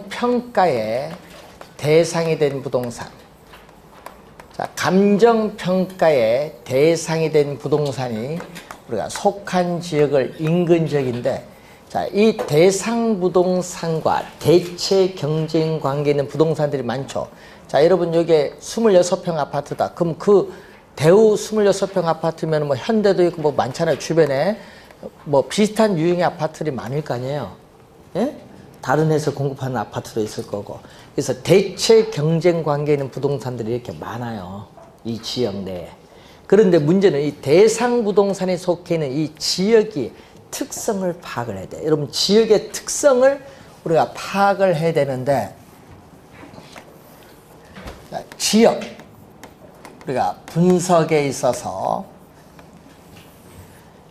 평가의 대상이 된 부동산. 자, 감정 평가의 대상이 된 부동산이 우리가 속한 지역을 인근 지역인데, 자, 이 대상 부동산과 대체 경쟁 관계 있는 부동산들이 많죠. 자, 여러분 여기에 26평 아파트다. 그럼 그 대우 26평 아파트면 뭐 현대도 있고 뭐 많잖아요, 주변에. 뭐 비슷한 유형의 아파트들이 많을 거 아니에요. 예? 다른 데서 공급하는 아파트도 있을 거고. 그래서 대체 경쟁 관계에 있는 부동산들이 이렇게 많아요, 이 지역 내에. 그런데 문제는 이 대상 부동산에 속해 있는 이 지역이 특성을 파악을 해야 돼요. 여러분, 지역의 특성을 우리가 파악을 해야 되는데, 지역 우리가 분석에 있어서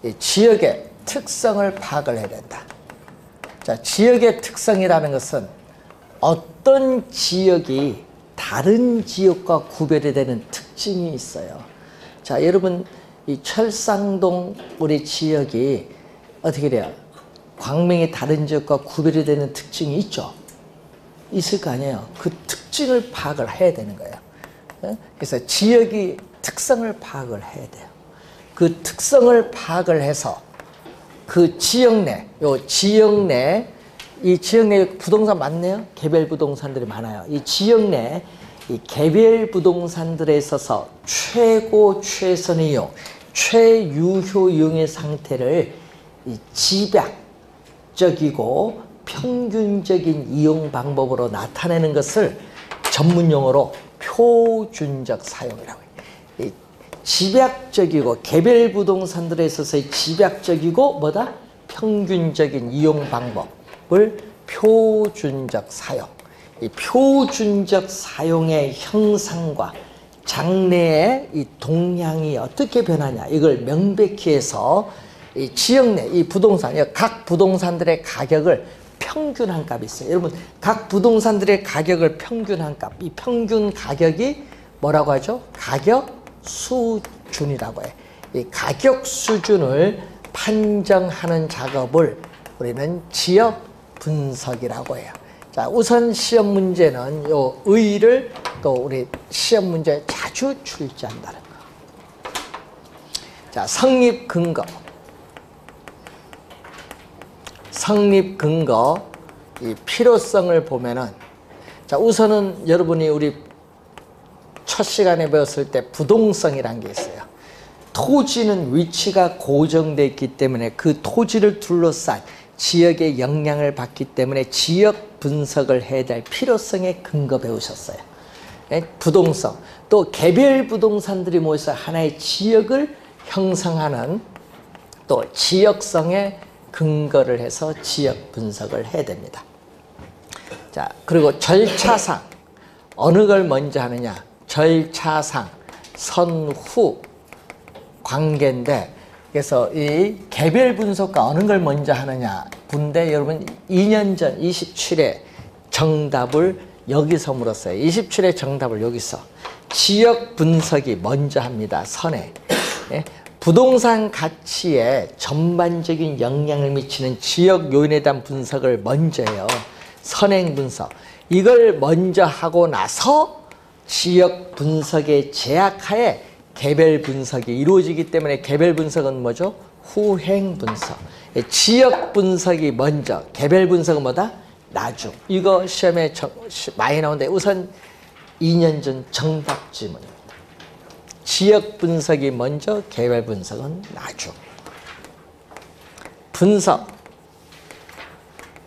이 지역의 특성을 파악을 해야 된다. 자, 지역의 특성이라는 것은 어떤 지역이 다른 지역과 구별이 되는 특징이 있어요. 자, 여러분 이 철상동 우리 지역이 어떻게 돼요? 광명이 다른 지역과 구별이 되는 특징이 있죠? 있을 거 아니에요. 그 특징을 파악을 해야 되는 거예요. 그래서 지역이 특성을 파악을 해야 돼요. 그 특성을 파악을 해서 그 지역 내, 요 지역 내, 이 지역 내 부동산 많네요. 개별 부동산들이 많아요. 이 지역 내, 이 개별 부동산들에 있어서 최고 최선의 이용, 최유효 이용의 상태를 이 집약적이고 평균적인 이용 방법으로 나타내는 것을 전문용어로 표준적 사용이라고 해요. 집약적이고 개별 부동산들에 있어서의 집약적이고 뭐다? 평균적인 이용 방법을 표준적 사용. 이 표준적 사용의 형상과 장래의 이 동향이 어떻게 변하냐, 이걸 명백히 해서 이 지역 내 이 부동산, 각 부동산들의 가격을 평균한 값이 있어요. 여러분, 각 부동산들의 가격을 평균한 값. 이 평균 가격이 뭐라고 하죠? 가격 수준이라고 해. 이 가격 수준을 판정하는 작업을 우리는 지역 분석이라고 해요. 자, 우선 시험 문제는 요 의의를 또 우리 시험 문제에 자주 출제한다는 거. 자, 성립 근거. 성립 근거 이 필요성을 보면은, 자, 우선은 여러분이 우리 첫 시간에 배웠을 때 부동성이란 게 있어요. 토지는 위치가 고정되어 있기 때문에 그 토지를 둘러싼 지역의 영향을 받기 때문에 지역 분석을 해야 될 필요성의 근거 배우셨어요. 부동성. 또 개별 부동산들이 모여서 하나의 지역을 형성하는 또 지역성의 근거를 해서 지역 분석을 해야 됩니다. 자, 그리고 절차상 어느 걸 먼저 하느냐. 절차상 선후 관계인데, 그래서 이 개별 분석과 어느 걸 먼저 하느냐 분데, 여러분 2년 전 27회 정답을 여기서 물었어요. 27회 정답을 여기서 지역 분석이 먼저 합니다. 선에 부동산 가치에 전반적인 영향을 미치는 지역 요인에 대한 분석을 먼저 해요. 선행 분석, 이걸 먼저 하고 나서 지역 분석의 제약하에 개별 분석이 이루어지기 때문에, 개별 분석은 뭐죠? 후행 분석. 지역 분석이 먼저, 개별 분석은 뭐다? 나중. 이거 시험에 많이 나오는데, 우선 2년 전 정답 질문입니다. 지역 분석이 먼저, 개별 분석은 나중. 분석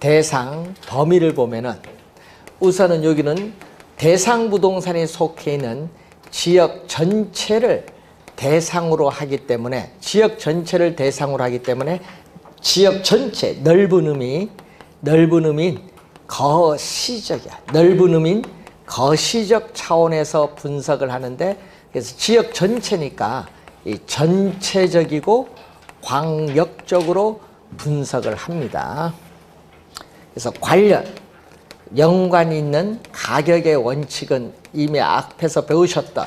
대상 범위를 보면은, 우선은 여기는 대상 부동산에 속해 있는 지역 전체를 대상으로 하기 때문에, 지역 전체를 대상으로 하기 때문에, 지역 전체 넓은 의미, 넓은 의미인 거시적이야. 넓은 의미인 거시적 차원에서 분석을 하는데, 그래서 지역 전체니까 이 전체적이고 광역적으로 분석을 합니다. 그래서 관련, 연관이 있는 가격의 원칙은 이미 앞에서 배우셨던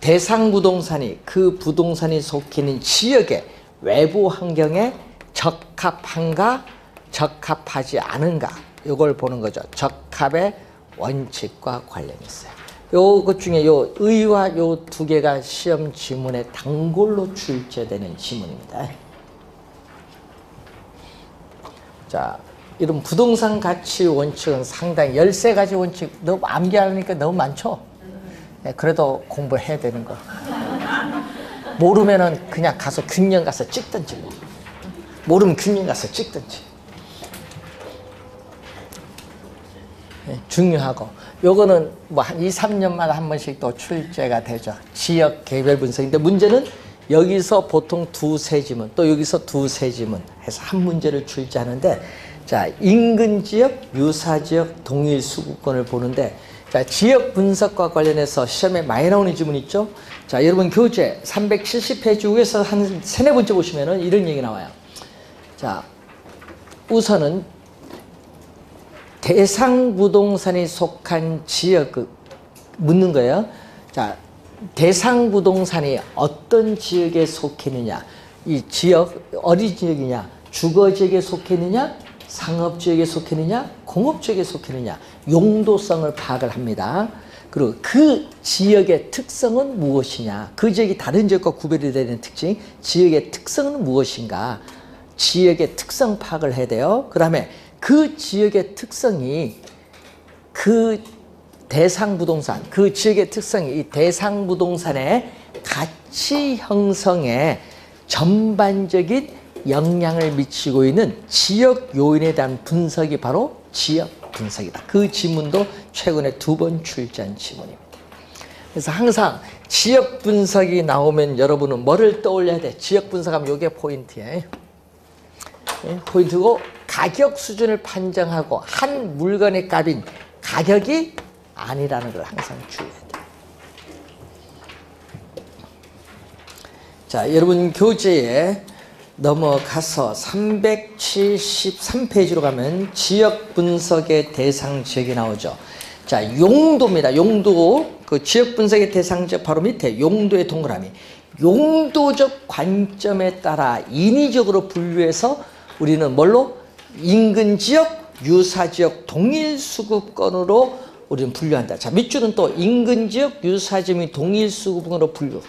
대상 부동산이 그 부동산이 속해 있는 지역의 외부 환경에 적합한가 적합하지 않은가, 이걸 보는 거죠. 적합의 원칙과 관련이 있어요. 요것 중에 요 의와 요 두 개가 시험 지문에 단골로 출제되는 지문입니다. 자, 이런 부동산 가치 원칙은 상당히 13가지 원칙, 너무 암기하니까 너무 많죠? 네, 그래도 공부해야 되는 거. 모르면은 그냥 가서 균형 가서 찍든지, 뭐. 모르면 균형 가서 찍든지. 네, 중요하고. 요거는 뭐 한 2, 3년마다 한 번씩 또 출제가 되죠. 지역 개별 분석인데, 문제는 여기서 보통 두세 지문, 또 여기서 두세 지문 해서 한 문제를 출제하는데, 자, 인근 지역, 유사 지역, 동일 수급권을 보는데, 자, 지역 분석과 관련해서 시험에 많이 나오는 질문 있죠? 자, 여러분 교재 370페이지 위에서 한 3, 4번째 보시면은 이런 얘기 나와요. 자, 우선은 대상 부동산에 속한 지역을 묻는 거예요. 자, 대상 부동산이 어떤 지역에 속해 있느냐, 이 지역, 어디 지역이냐, 주거 지역에 속해 있느냐, 상업지역에 속했느냐, 공업지역에 속했느냐, 용도성을 파악을 합니다. 그리고 그 지역의 특성은 무엇이냐, 그 지역이 다른 지역과 구별이 되는 특징, 지역의 특성은 무엇인가, 지역의 특성 파악을 해야 돼요. 그 다음에 그 지역의 특성이, 그 대상 부동산, 그 지역의 특성이 이 대상 부동산의 가치 형성에 전반적인 영향을 미치고 있는 지역 요인에 대한 분석이 바로 지역 분석이다. 그 지문도 최근에 2번 출제한 지문입니다. 그래서 항상 지역 분석이 나오면 여러분은 뭐를 떠올려야 돼? 지역 분석하면 이게 포인트예요. 포인트고, 가격 수준을 판정하고 한 물건의 값인 가격이 아니라는 걸 항상 주의해야 돼. 자, 여러분 교재에 넘어가서 373페이지로 가면 지역 분석의 대상 지역이 나오죠. 자, 용도입니다. 용도. 그 지역 분석의 대상 지역 바로 밑에 용도의 동그라미. 용도적 관점에 따라 인위적으로 분류해서 우리는 뭘로? 인근 지역, 유사 지역, 동일 수급권으로 우리는 분류한다. 자, 밑줄은 또 인근 지역, 유사 지역이 동일 수급권으로 분류.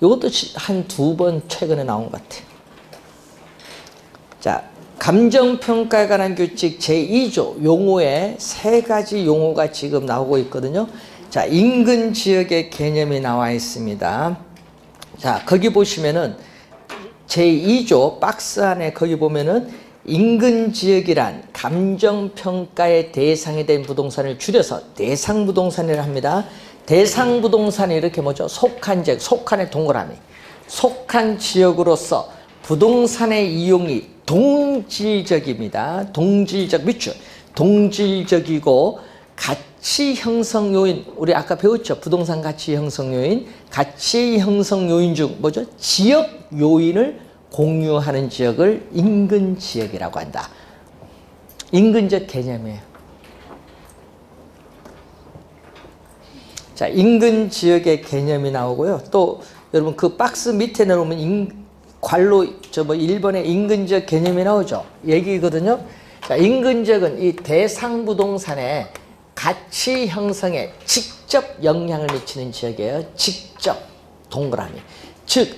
이것도 한 2번 최근에 나온 것 같아요. 자, 감정평가에 관한 규칙 제2조 용어에 3가지 용어가 지금 나오고 있거든요. 자, 인근 지역의 개념이 나와 있습니다. 자, 거기 보시면은 제2조 박스 안에 거기 보면은 인근 지역이란 감정평가의 대상이 된 부동산을 줄여서 대상 부동산이라 합니다. 대상 부동산이 이렇게 뭐죠? 속한 지역, 속한의 동그라미. 속한 지역으로서 부동산의 이용이 동질적입니다. 동질적 밑줄. 동질적이고 시 형성 요인, 우리 아까 배웠죠? 부동산 가치 형성 요인, 가치 형성 요인 중 뭐죠? 지역 요인을 공유하는 지역을 인근 지역이라고 한다. 인근 지역 개념이에요. 자, 인근 지역의 개념이 나오고요. 또 여러분 그 박스 밑에 내려오면 괄호 1번에 인근 지역 개념이 나오죠. 얘기거든요. 자, 인근 지역은 이 대상 부동산에 가치 형성에 직접 영향을 미치는 지역이에요. 직접, 동그라미. 즉,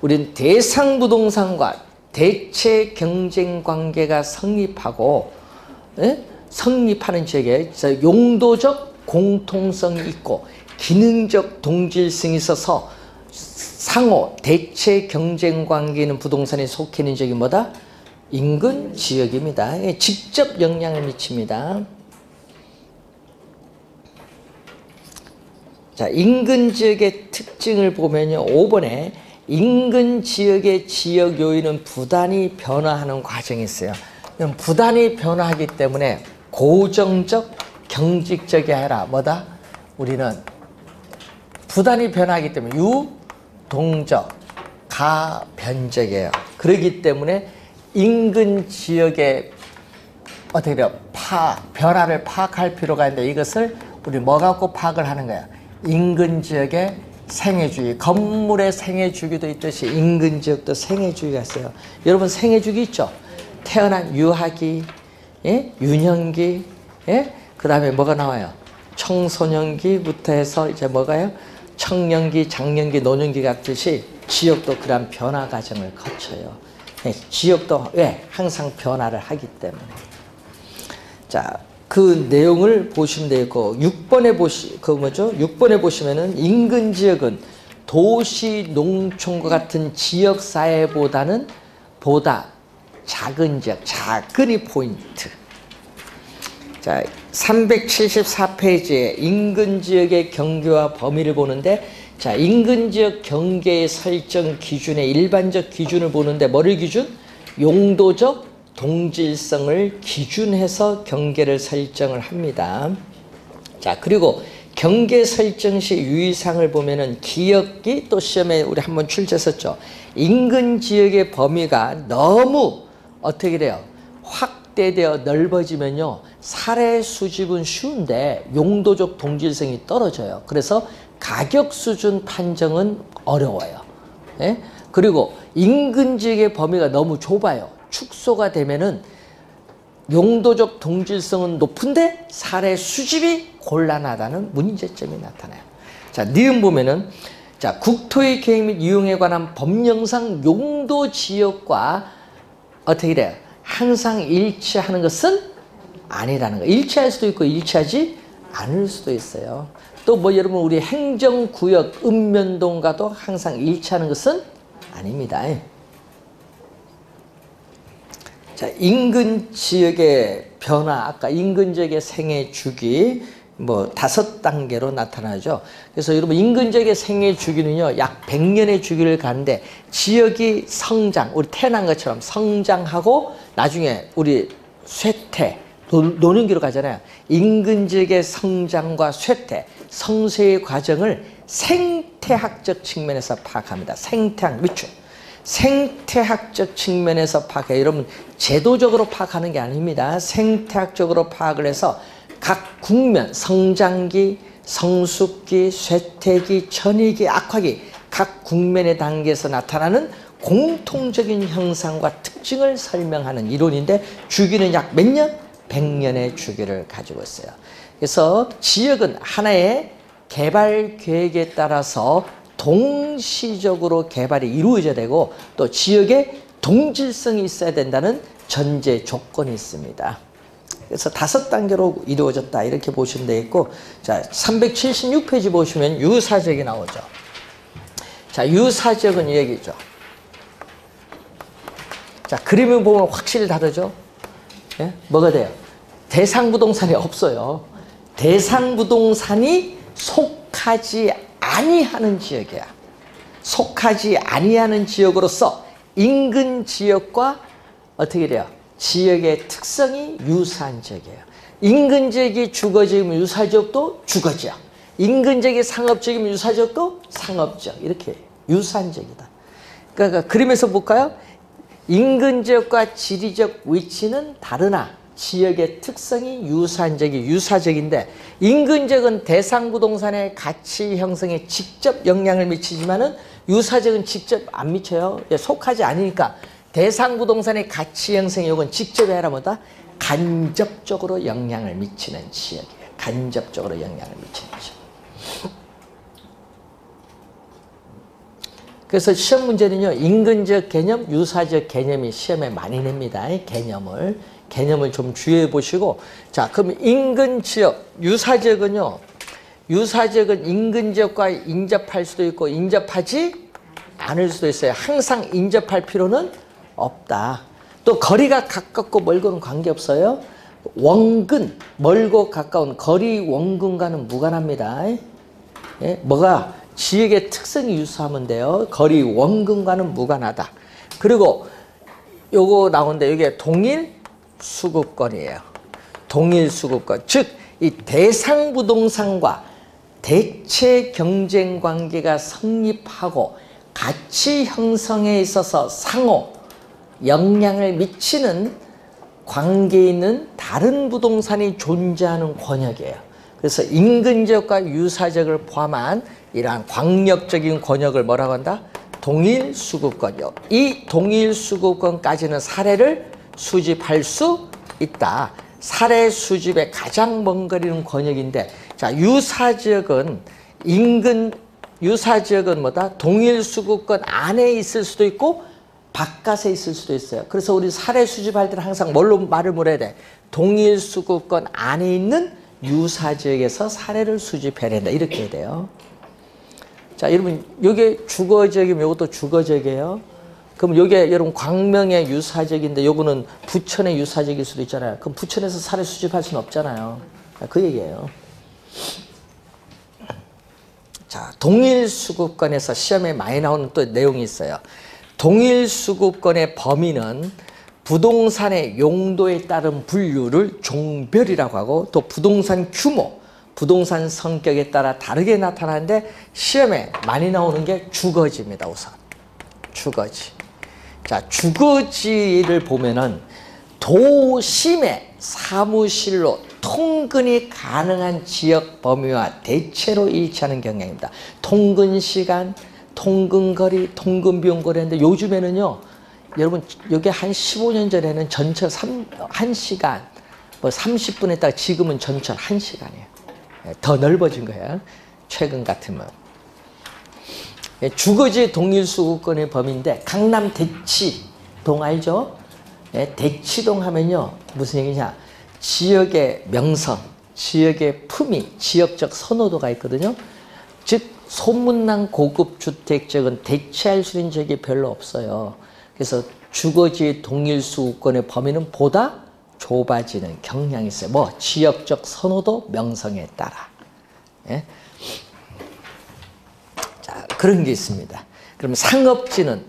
우린 대상 부동산과 대체 경쟁 관계가 성립하는 지역에 용도적 공통성이 있고 기능적 동질성이 있어서 상호 대체 경쟁 관계는 부동산에 속해 있는 지역이 뭐다? 인근 지역입니다. 직접 영향을 미칩니다. 자, 인근 지역의 특징을 보면요. 5번에 인근 지역의 지역 요인은 부단히 변화하는 과정이 있어요. 부단히 변화하기 때문에 고정적, 경직적이 아니라 뭐다? 우리는 부단히 변화하기 때문에 유동적, 가변적이에요. 그렇기 때문에 인근 지역의 어떻게 돼요? 변화를 파악할 필요가 있는데 이것을 우리 뭐 갖고 파악을 하는 거야? 인근 지역의 생애주기, 건물의 생애주기도 있듯이 인근 지역도 생애주기가 있어요. 여러분 생애주기 있죠? 태어난 유아기, 예? 유년기, 예? 그 다음에 뭐가 나와요? 청소년기부터 해서 이제 뭐가요? 청년기, 장년기, 노년기 같듯이 지역도 그런 변화 과정을 거쳐요. 예, 지역도 왜? 항상 변화를 하기 때문에. 자. 그 내용을 보시면 되고 6번에 보시면은 인근 지역은 도시 농촌과 같은 지역 사회보다는 보다 작은 지역, 작은이 포인트. 자, 374페이지에 인근 지역의 경계와 범위를 보는데, 자, 인근 지역 경계의 설정 기준의 일반적 기준을 보는데 뭐를 기준? 용도적 동질성을 기준해서 경계를 설정을 합니다. 자, 그리고 경계 설정 시 유의사항을 보면은 기억이 또 시험에 우리 한번 출제했었죠. 인근 지역의 범위가 너무 어떻게 돼요? 확대되어 넓어지면요. 사례 수집은 쉬운데 용도적 동질성이 떨어져요. 그래서 가격 수준 판정은 어려워요. 예? 그리고 인근 지역의 범위가 너무 좁아요. 축소가 되면은 용도적 동질성은 높은데 사례 수집이 곤란하다는 문제점이 나타나요. 자, 니은 보면은, 자, 국토의 계획 및 이용에 관한 법령상 용도 지역과 어떻게 돼요? 항상 일치하는 것은 아니라는 거예요. 일치할 수도 있고 일치하지 않을 수도 있어요. 또 뭐 여러분 우리 행정구역 읍면동과도 항상 일치하는 것은 아닙니다. 자, 인근 지역의 변화, 아까 인근 지역의 생애 주기, 뭐 5단계로 나타나죠. 그래서 여러분 인근 지역의 생애 주기는요, 약 100년의 주기를 가는데 지역이 성장, 우리 태어난 것처럼 성장하고 나중에 우리 쇠퇴, 노년기로 가잖아요. 인근 지역의 성장과 쇠퇴, 성쇠의 과정을 생태학적 측면에서 파악합니다. 생태학 위축. 생태학적 측면에서 파악해요. 여러분 제도적으로 파악하는 게 아닙니다. 생태학적으로 파악을 해서 각 국면, 성장기, 성숙기, 쇠퇴기, 천이기, 악화기 각 국면의 단계에서 나타나는 공통적인 형상과 특징을 설명하는 이론인데 주기는 약 몇 년? 100년의 주기를 가지고 있어요. 그래서 지역은 하나의 개발 계획에 따라서 동시적으로 개발이 이루어져야 되고 또 지역의 동질성이 있어야 된다는 전제 조건이 있습니다. 그래서 5단계로 이루어졌다 이렇게 보시면 되겠고, 자, 376페이지 보시면 유사지역이 나오죠. 자, 유사지역은 이 얘기죠. 자, 그림을 보면 확실히 다르죠. 예? 뭐가 돼요? 대상 부동산이 없어요. 대상 부동산이 속하지 아니하는 지역이야. 속하지 아니하는 지역으로서 인근 지역과 어떻게 돼요? 지역의 특성이 유사한 지역이에요. 인근 지역이 주거 지역이면 유사 지역도 주거 지역, 인근 지역이 상업 지역이면 유사 지역도 상업 지역, 이렇게 유사한 지역이다. 그러니까 그림에서 볼까요? 인근 지역과 지리 지역 위치는 다르나 지역의 특성이 유사한 지역이 유사 지역인데, 인근 지역은 대상 부동산의 가치 형성에 직접 영향을 미치지만은 유사 지역은 직접 안 미쳐요. 속하지 않으니까 대상 부동산의 가치 형성에 이건 직접 해라 뭐다? 간접적으로 영향을 미치는 지역이에요. 간접적으로 영향을 미치는 지역. 그래서 시험 문제는요, 인근 지역 개념, 유사 지역 개념이 시험에 많이 냅니다. 개념을 좀 주의해 보시고, 자, 그럼 인근 지역, 유사 지역은요, 유사 지역은 인근 지역과 인접할 수도 있고 인접하지 않을 수도 있어요. 항상 인접할 필요는 없다. 또 거리가 가깝고 멀고는 관계없어요. 원근, 멀고 가까운 거리 원근과는 무관합니다. 예? 뭐가 지역의 특성이 유사하면 돼요. 거리 원근과는 무관하다. 그리고 요거 나오는데 이게 동일 수급권이에요. 동일 수급권. 즉, 이 대상 부동산과 대체 경쟁 관계가 성립하고 가치 형성에 있어서 상호 영향을 미치는 관계에 있는 다른 부동산이 존재하는 권역이에요. 그래서 인근 지역과 유사 지역을 포함한 이러한 광역적인 권역을 뭐라고 한다? 동일 수급권이요. 이 동일 수급권까지는 사례를 수집할 수 있다. 사례 수집에 가장 먼 거리는 권역인데, 자, 유사 지역은 인근, 유사 지역은 뭐다? 동일 수급권 안에 있을 수도 있고 바깥에 있을 수도 있어요. 그래서 우리 사례 수집할 때는 항상 뭘로 말을 물어야 돼? 동일 수급권 안에 있는 유사 지역에서 사례를 수집해야 된다. 이렇게 해야 돼요. 자, 여러분, 요게 주거 지역이면 요것도 주거 지역이에요. 그럼 요게 여러분 광명의 유사 지역인데 요거는 부천의 유사 지역일 수도 있잖아요. 그럼 부천에서 사례 수집할 수는 없잖아요. 그 얘기예요. 자, 동일 수급권에서 시험에 많이 나오는 또 내용이 있어요. 동일 수급권의 범위는 부동산의 용도에 따른 분류를 종별이라고 하고, 또 부동산 규모, 부동산 성격에 따라 다르게 나타나는데 시험에 많이 나오는 게 주거지입니다. 우선 주거지. 자, 주거지를 보면은 도심의 사무실로 통근이 가능한 지역 범위와 대체로 일치하는 경향입니다. 통근 시간, 통근거리, 통근비용 거래인데, 요즘에는요, 여러분, 이게 한 15년 전에는 전철 1시간, 뭐 30분 했다가 지금은 전철 1시간이에요. 더 넓어진 거예요. 최근 같으면. 주거지 동일수급권의 범위인데, 강남 대치동 알죠? 대치동 하면요, 무슨 얘기냐. 지역의 명성, 지역의 품위, 지역적 선호도가 있거든요. 즉, 소문난 고급 주택 지역은 대체할 수 있는 지역이 별로 없어요. 그래서 주거지 동일 수급권의 범위는 보다 좁아지는 경향이 있어요. 뭐 지역적 선호도, 명성에 따라. 예? 자, 그런 게 있습니다. 그럼 상업지는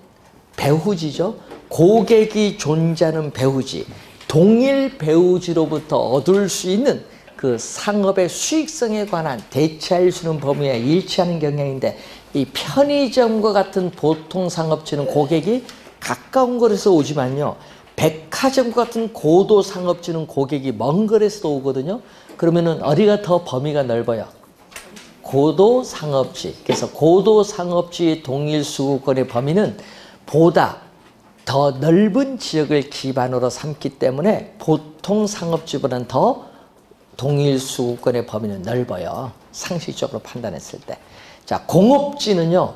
배후지죠. 고객이 존재하는 배후지, 동일 배후지로부터 얻을 수 있는 그 상업의 수익성에 관한 대체할 수 있는 범위에 일치하는 경향인데, 이 편의점과 같은 보통 상업지는 고객이 가까운 거리에서 오지만요, 백화점과 같은 고도 상업지는 고객이 먼 거리에서도 오거든요. 그러면은 어디가 더 범위가 넓어요? 고도 상업지. 그래서 고도 상업지의 동일 수급권의 범위는 보다 더 넓은 지역을 기반으로 삼기 때문에 보통 상업지보다는 더 동일 수급권의 범위는 넓어요. 상식적으로 판단했을 때. 자, 공업지는요,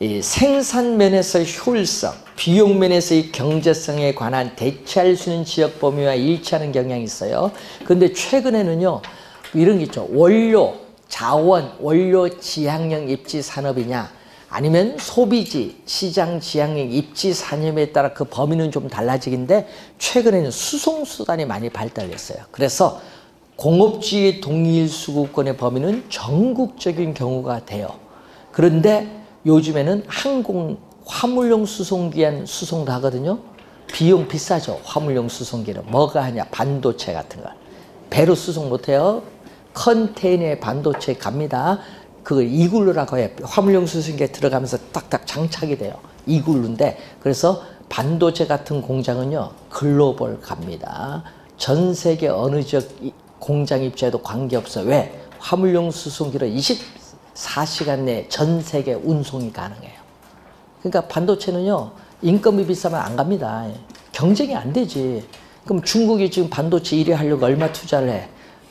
이 생산 면에서 효율성, 비용 면에서의 경제성에 관한 대체할 수 있는 지역 범위와 일치하는 경향이 있어요. 그런데 최근에는요, 이런 게 있죠. 원료, 자원, 원료 지향형 입지 산업이냐, 아니면 소비지, 시장 지향형 입지 산업에 따라 그 범위는 좀 달라지긴데, 최근에는 수송수단이 많이 발달했어요. 그래서 공업지의 동일 수급권의 범위는 전국적인 경우가 돼요. 그런데 요즘에는 항공, 화물용 수송기한 수송도 하거든요. 비용 비싸죠. 화물용 수송기는 뭐가 하냐, 반도체 같은 걸 배로 수송 못해요. 컨테이너에 반도체 갑니다. 그걸 이글루라고 해요. 화물용 수송기에 들어가면서 딱딱 장착이 돼요. 이글루인데, 그래서 반도체 같은 공장은요 글로벌 갑니다. 전 세계 어느 지역 공장 입주해도 관계없어요. 왜? 화물용 수송기로 24시간 내에 전 세계 운송이 가능해요. 그러니까 반도체는요 인건비 비싸면 안 갑니다. 경쟁이 안 되지. 그럼 중국이 지금 반도체 1위 하려고 얼마 투자를 해?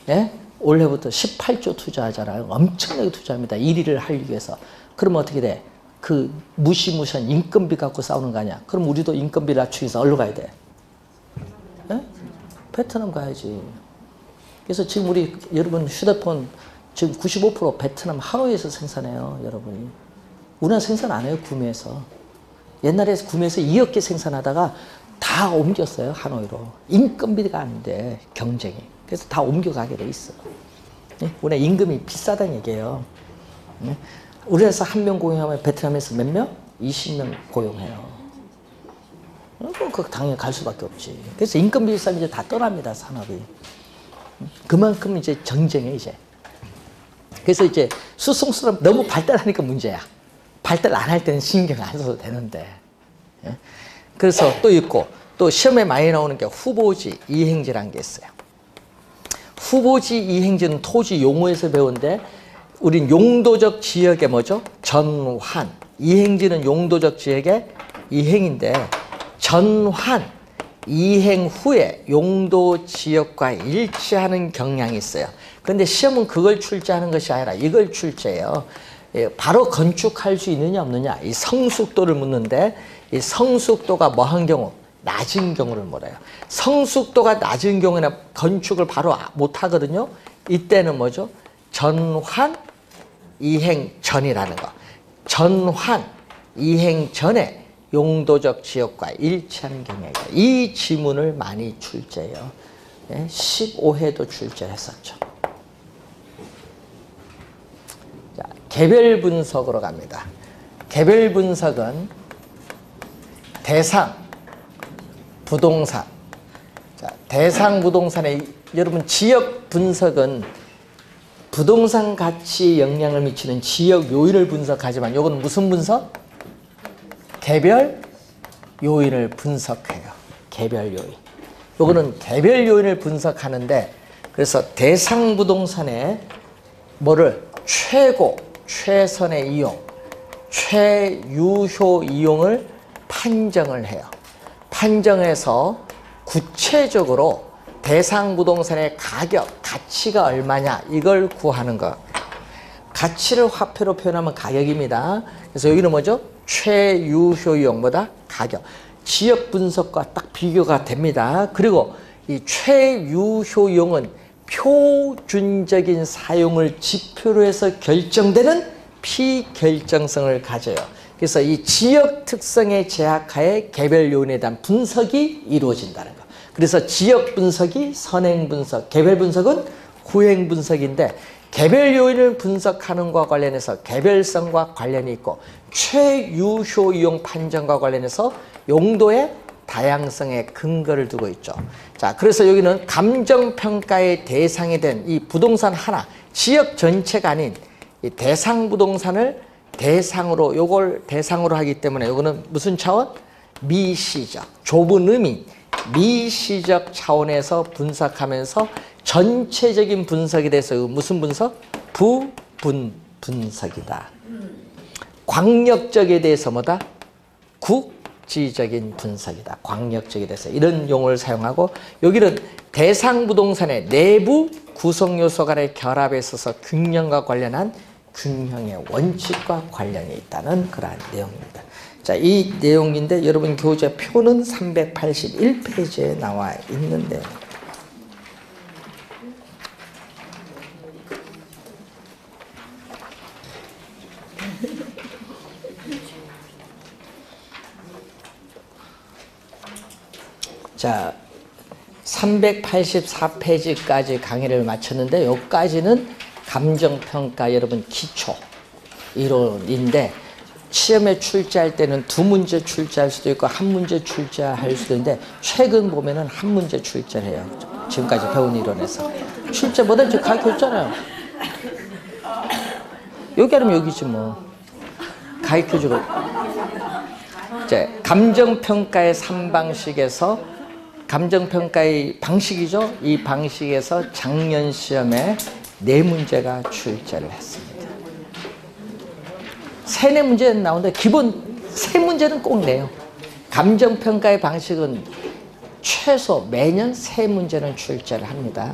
예? 올해부터 18조 투자하잖아요. 엄청나게 투자합니다. 1위를 하기 위해서. 그럼 어떻게 돼? 그 무시무시한 인건비 갖고 싸우는 거 아니야. 그럼 우리도 인건비 낮추기 위해서 어디로 가야 돼? 예? 베트남 가야지. 그래서 지금 우리 여러분 휴대폰 지금 95% 베트남 하노이에서 생산해요. 여러분이. 우리나라 생산 안 해요. 구매해서. 옛날에 구매해서 2억 개 생산하다가 다 옮겼어요. 하노이로. 인건비가 안 돼. 경쟁이. 그래서 다 옮겨가게 돼 있어. 우리나라 임금이 비싸다는 얘기예요. 우리나라에서 한 명 고용하면 베트남에서 몇 명? 20명 고용해요. 그거 당연히 갈 수밖에 없지. 그래서 인건비 비싸면 이제 다 떠납니다. 산업이. 그만큼 이제 경쟁이에요. 이제. 그래서 이제 수송수로 너무 발달하니까 문제야. 발달 안 할 때는 신경 안 써도 되는데. 예? 그래서 또 있고, 또 시험에 많이 나오는 게 후보지 이행지라는 게 있어요. 후보지 이행지는 토지 용어에서 배운데, 우린 용도적 지역의 뭐죠? 전환. 이행지는 용도적 지역의 이행인데, 전환, 이행 후에 용도 지역과 일치하는 경향이 있어요. 근데 시험은 그걸 출제하는 것이 아니라 이걸 출제해요. 예, 바로 건축할 수 있느냐 없느냐, 이 성숙도를 묻는데, 이 성숙도가 뭐한 경우? 낮은 경우를 물어요. 성숙도가 낮은 경우에는 건축을 바로 못하거든요. 이때는 뭐죠? 전환 이행 전이라는 거. 전환 이행 전에 용도적 지역과 일치하는 경향이에요. 이 지문을 많이 출제해요. 예, 15회도 출제했었죠. 개별 분석으로 갑니다. 개별 분석은 대상, 부동산. 자, 대상 부동산에 여러분 지역 분석은 부동산 가치에 영향을 미치는 지역 요인을 분석하지만 이건 무슨 분석? 개별 요인을 분석해요. 개별 요인. 이거는 개별 요인을 분석하는데, 그래서 대상 부동산에 뭐를 최고 최선의 이용, 최유효 이용을 판정을 해요. 판정해서 구체적으로 대상 부동산의 가격, 가치가 얼마냐 이걸 구하는 것. 가치를 화폐로 표현하면 가격입니다. 그래서 여기는 뭐죠? 최유효 이용보다 가격. 지역 분석과 딱 비교가 됩니다. 그리고 이 최유효 이용은 표준적인 사용을 지표로 해서 결정되는 피결정성을 가져요. 그래서 이 지역 특성의 제약하에 개별 요인에 대한 분석이 이루어진다는 거. 그래서 지역 분석이 선행 분석, 개별 분석은 후행 분석인데, 개별 요인을 분석하는 것과 관련해서 개별성과 관련이 있고, 최유효 이용 판정과 관련해서 용도의 다양성의 근거를 두고 있죠. 자, 그래서 여기는 감정평가의 대상이 된 이 부동산 하나, 지역 전체가 아닌 이 대상 부동산을 대상으로, 요걸 대상으로 하기 때문에 요거는 무슨 차원? 미시적, 좁은 의미, 미시적 차원에서 분석하면서 전체적인 분석에 대해서 무슨 분석? 부분 분석이다. 광역적에 대해서 뭐다? 국 지적인 분석이다. 광역적이 돼서 이런 용어를 사용하고, 여기는 대상 부동산의 내부 구성 요소 간의 결합에 있어서 균형과 관련한 균형의 원칙과 관련이 있다는 그러한 내용입니다. 자, 이 내용인데 여러분 교재 표는 381페이지에 나와 있는데, 자, 384페이지까지 강의를 마쳤는데, 여기까지는 감정평가 여러분 기초 이론인데, 시험에 출제할 때는 두 문제 출제할 수도 있고 한 문제 출제할 수도 있는데 최근 보면은 한 문제 출제를 해요. 지금까지 배운 이론에서. 출제보다 지금 가르쳐줬잖아요. 여기 하면 여기지 뭐. 가르쳐주고. 이제 감정평가의 3방식에서 감정평가의 방식이죠. 이 방식에서 작년 시험에 4문제가 출제를 했습니다. 3, 4문제는 나오는데 기본 3문제는 꼭 내요. 감정평가의 방식은 최소 매년 3문제는 출제를 합니다.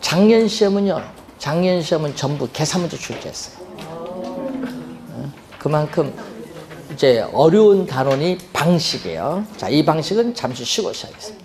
작년 시험은요. 작년 시험은 전부 계산문제 출제했어요. 그만큼 이제 어려운 단원이 방식이에요. 자, 이 방식은 잠시 쉬고 시작하겠습니다.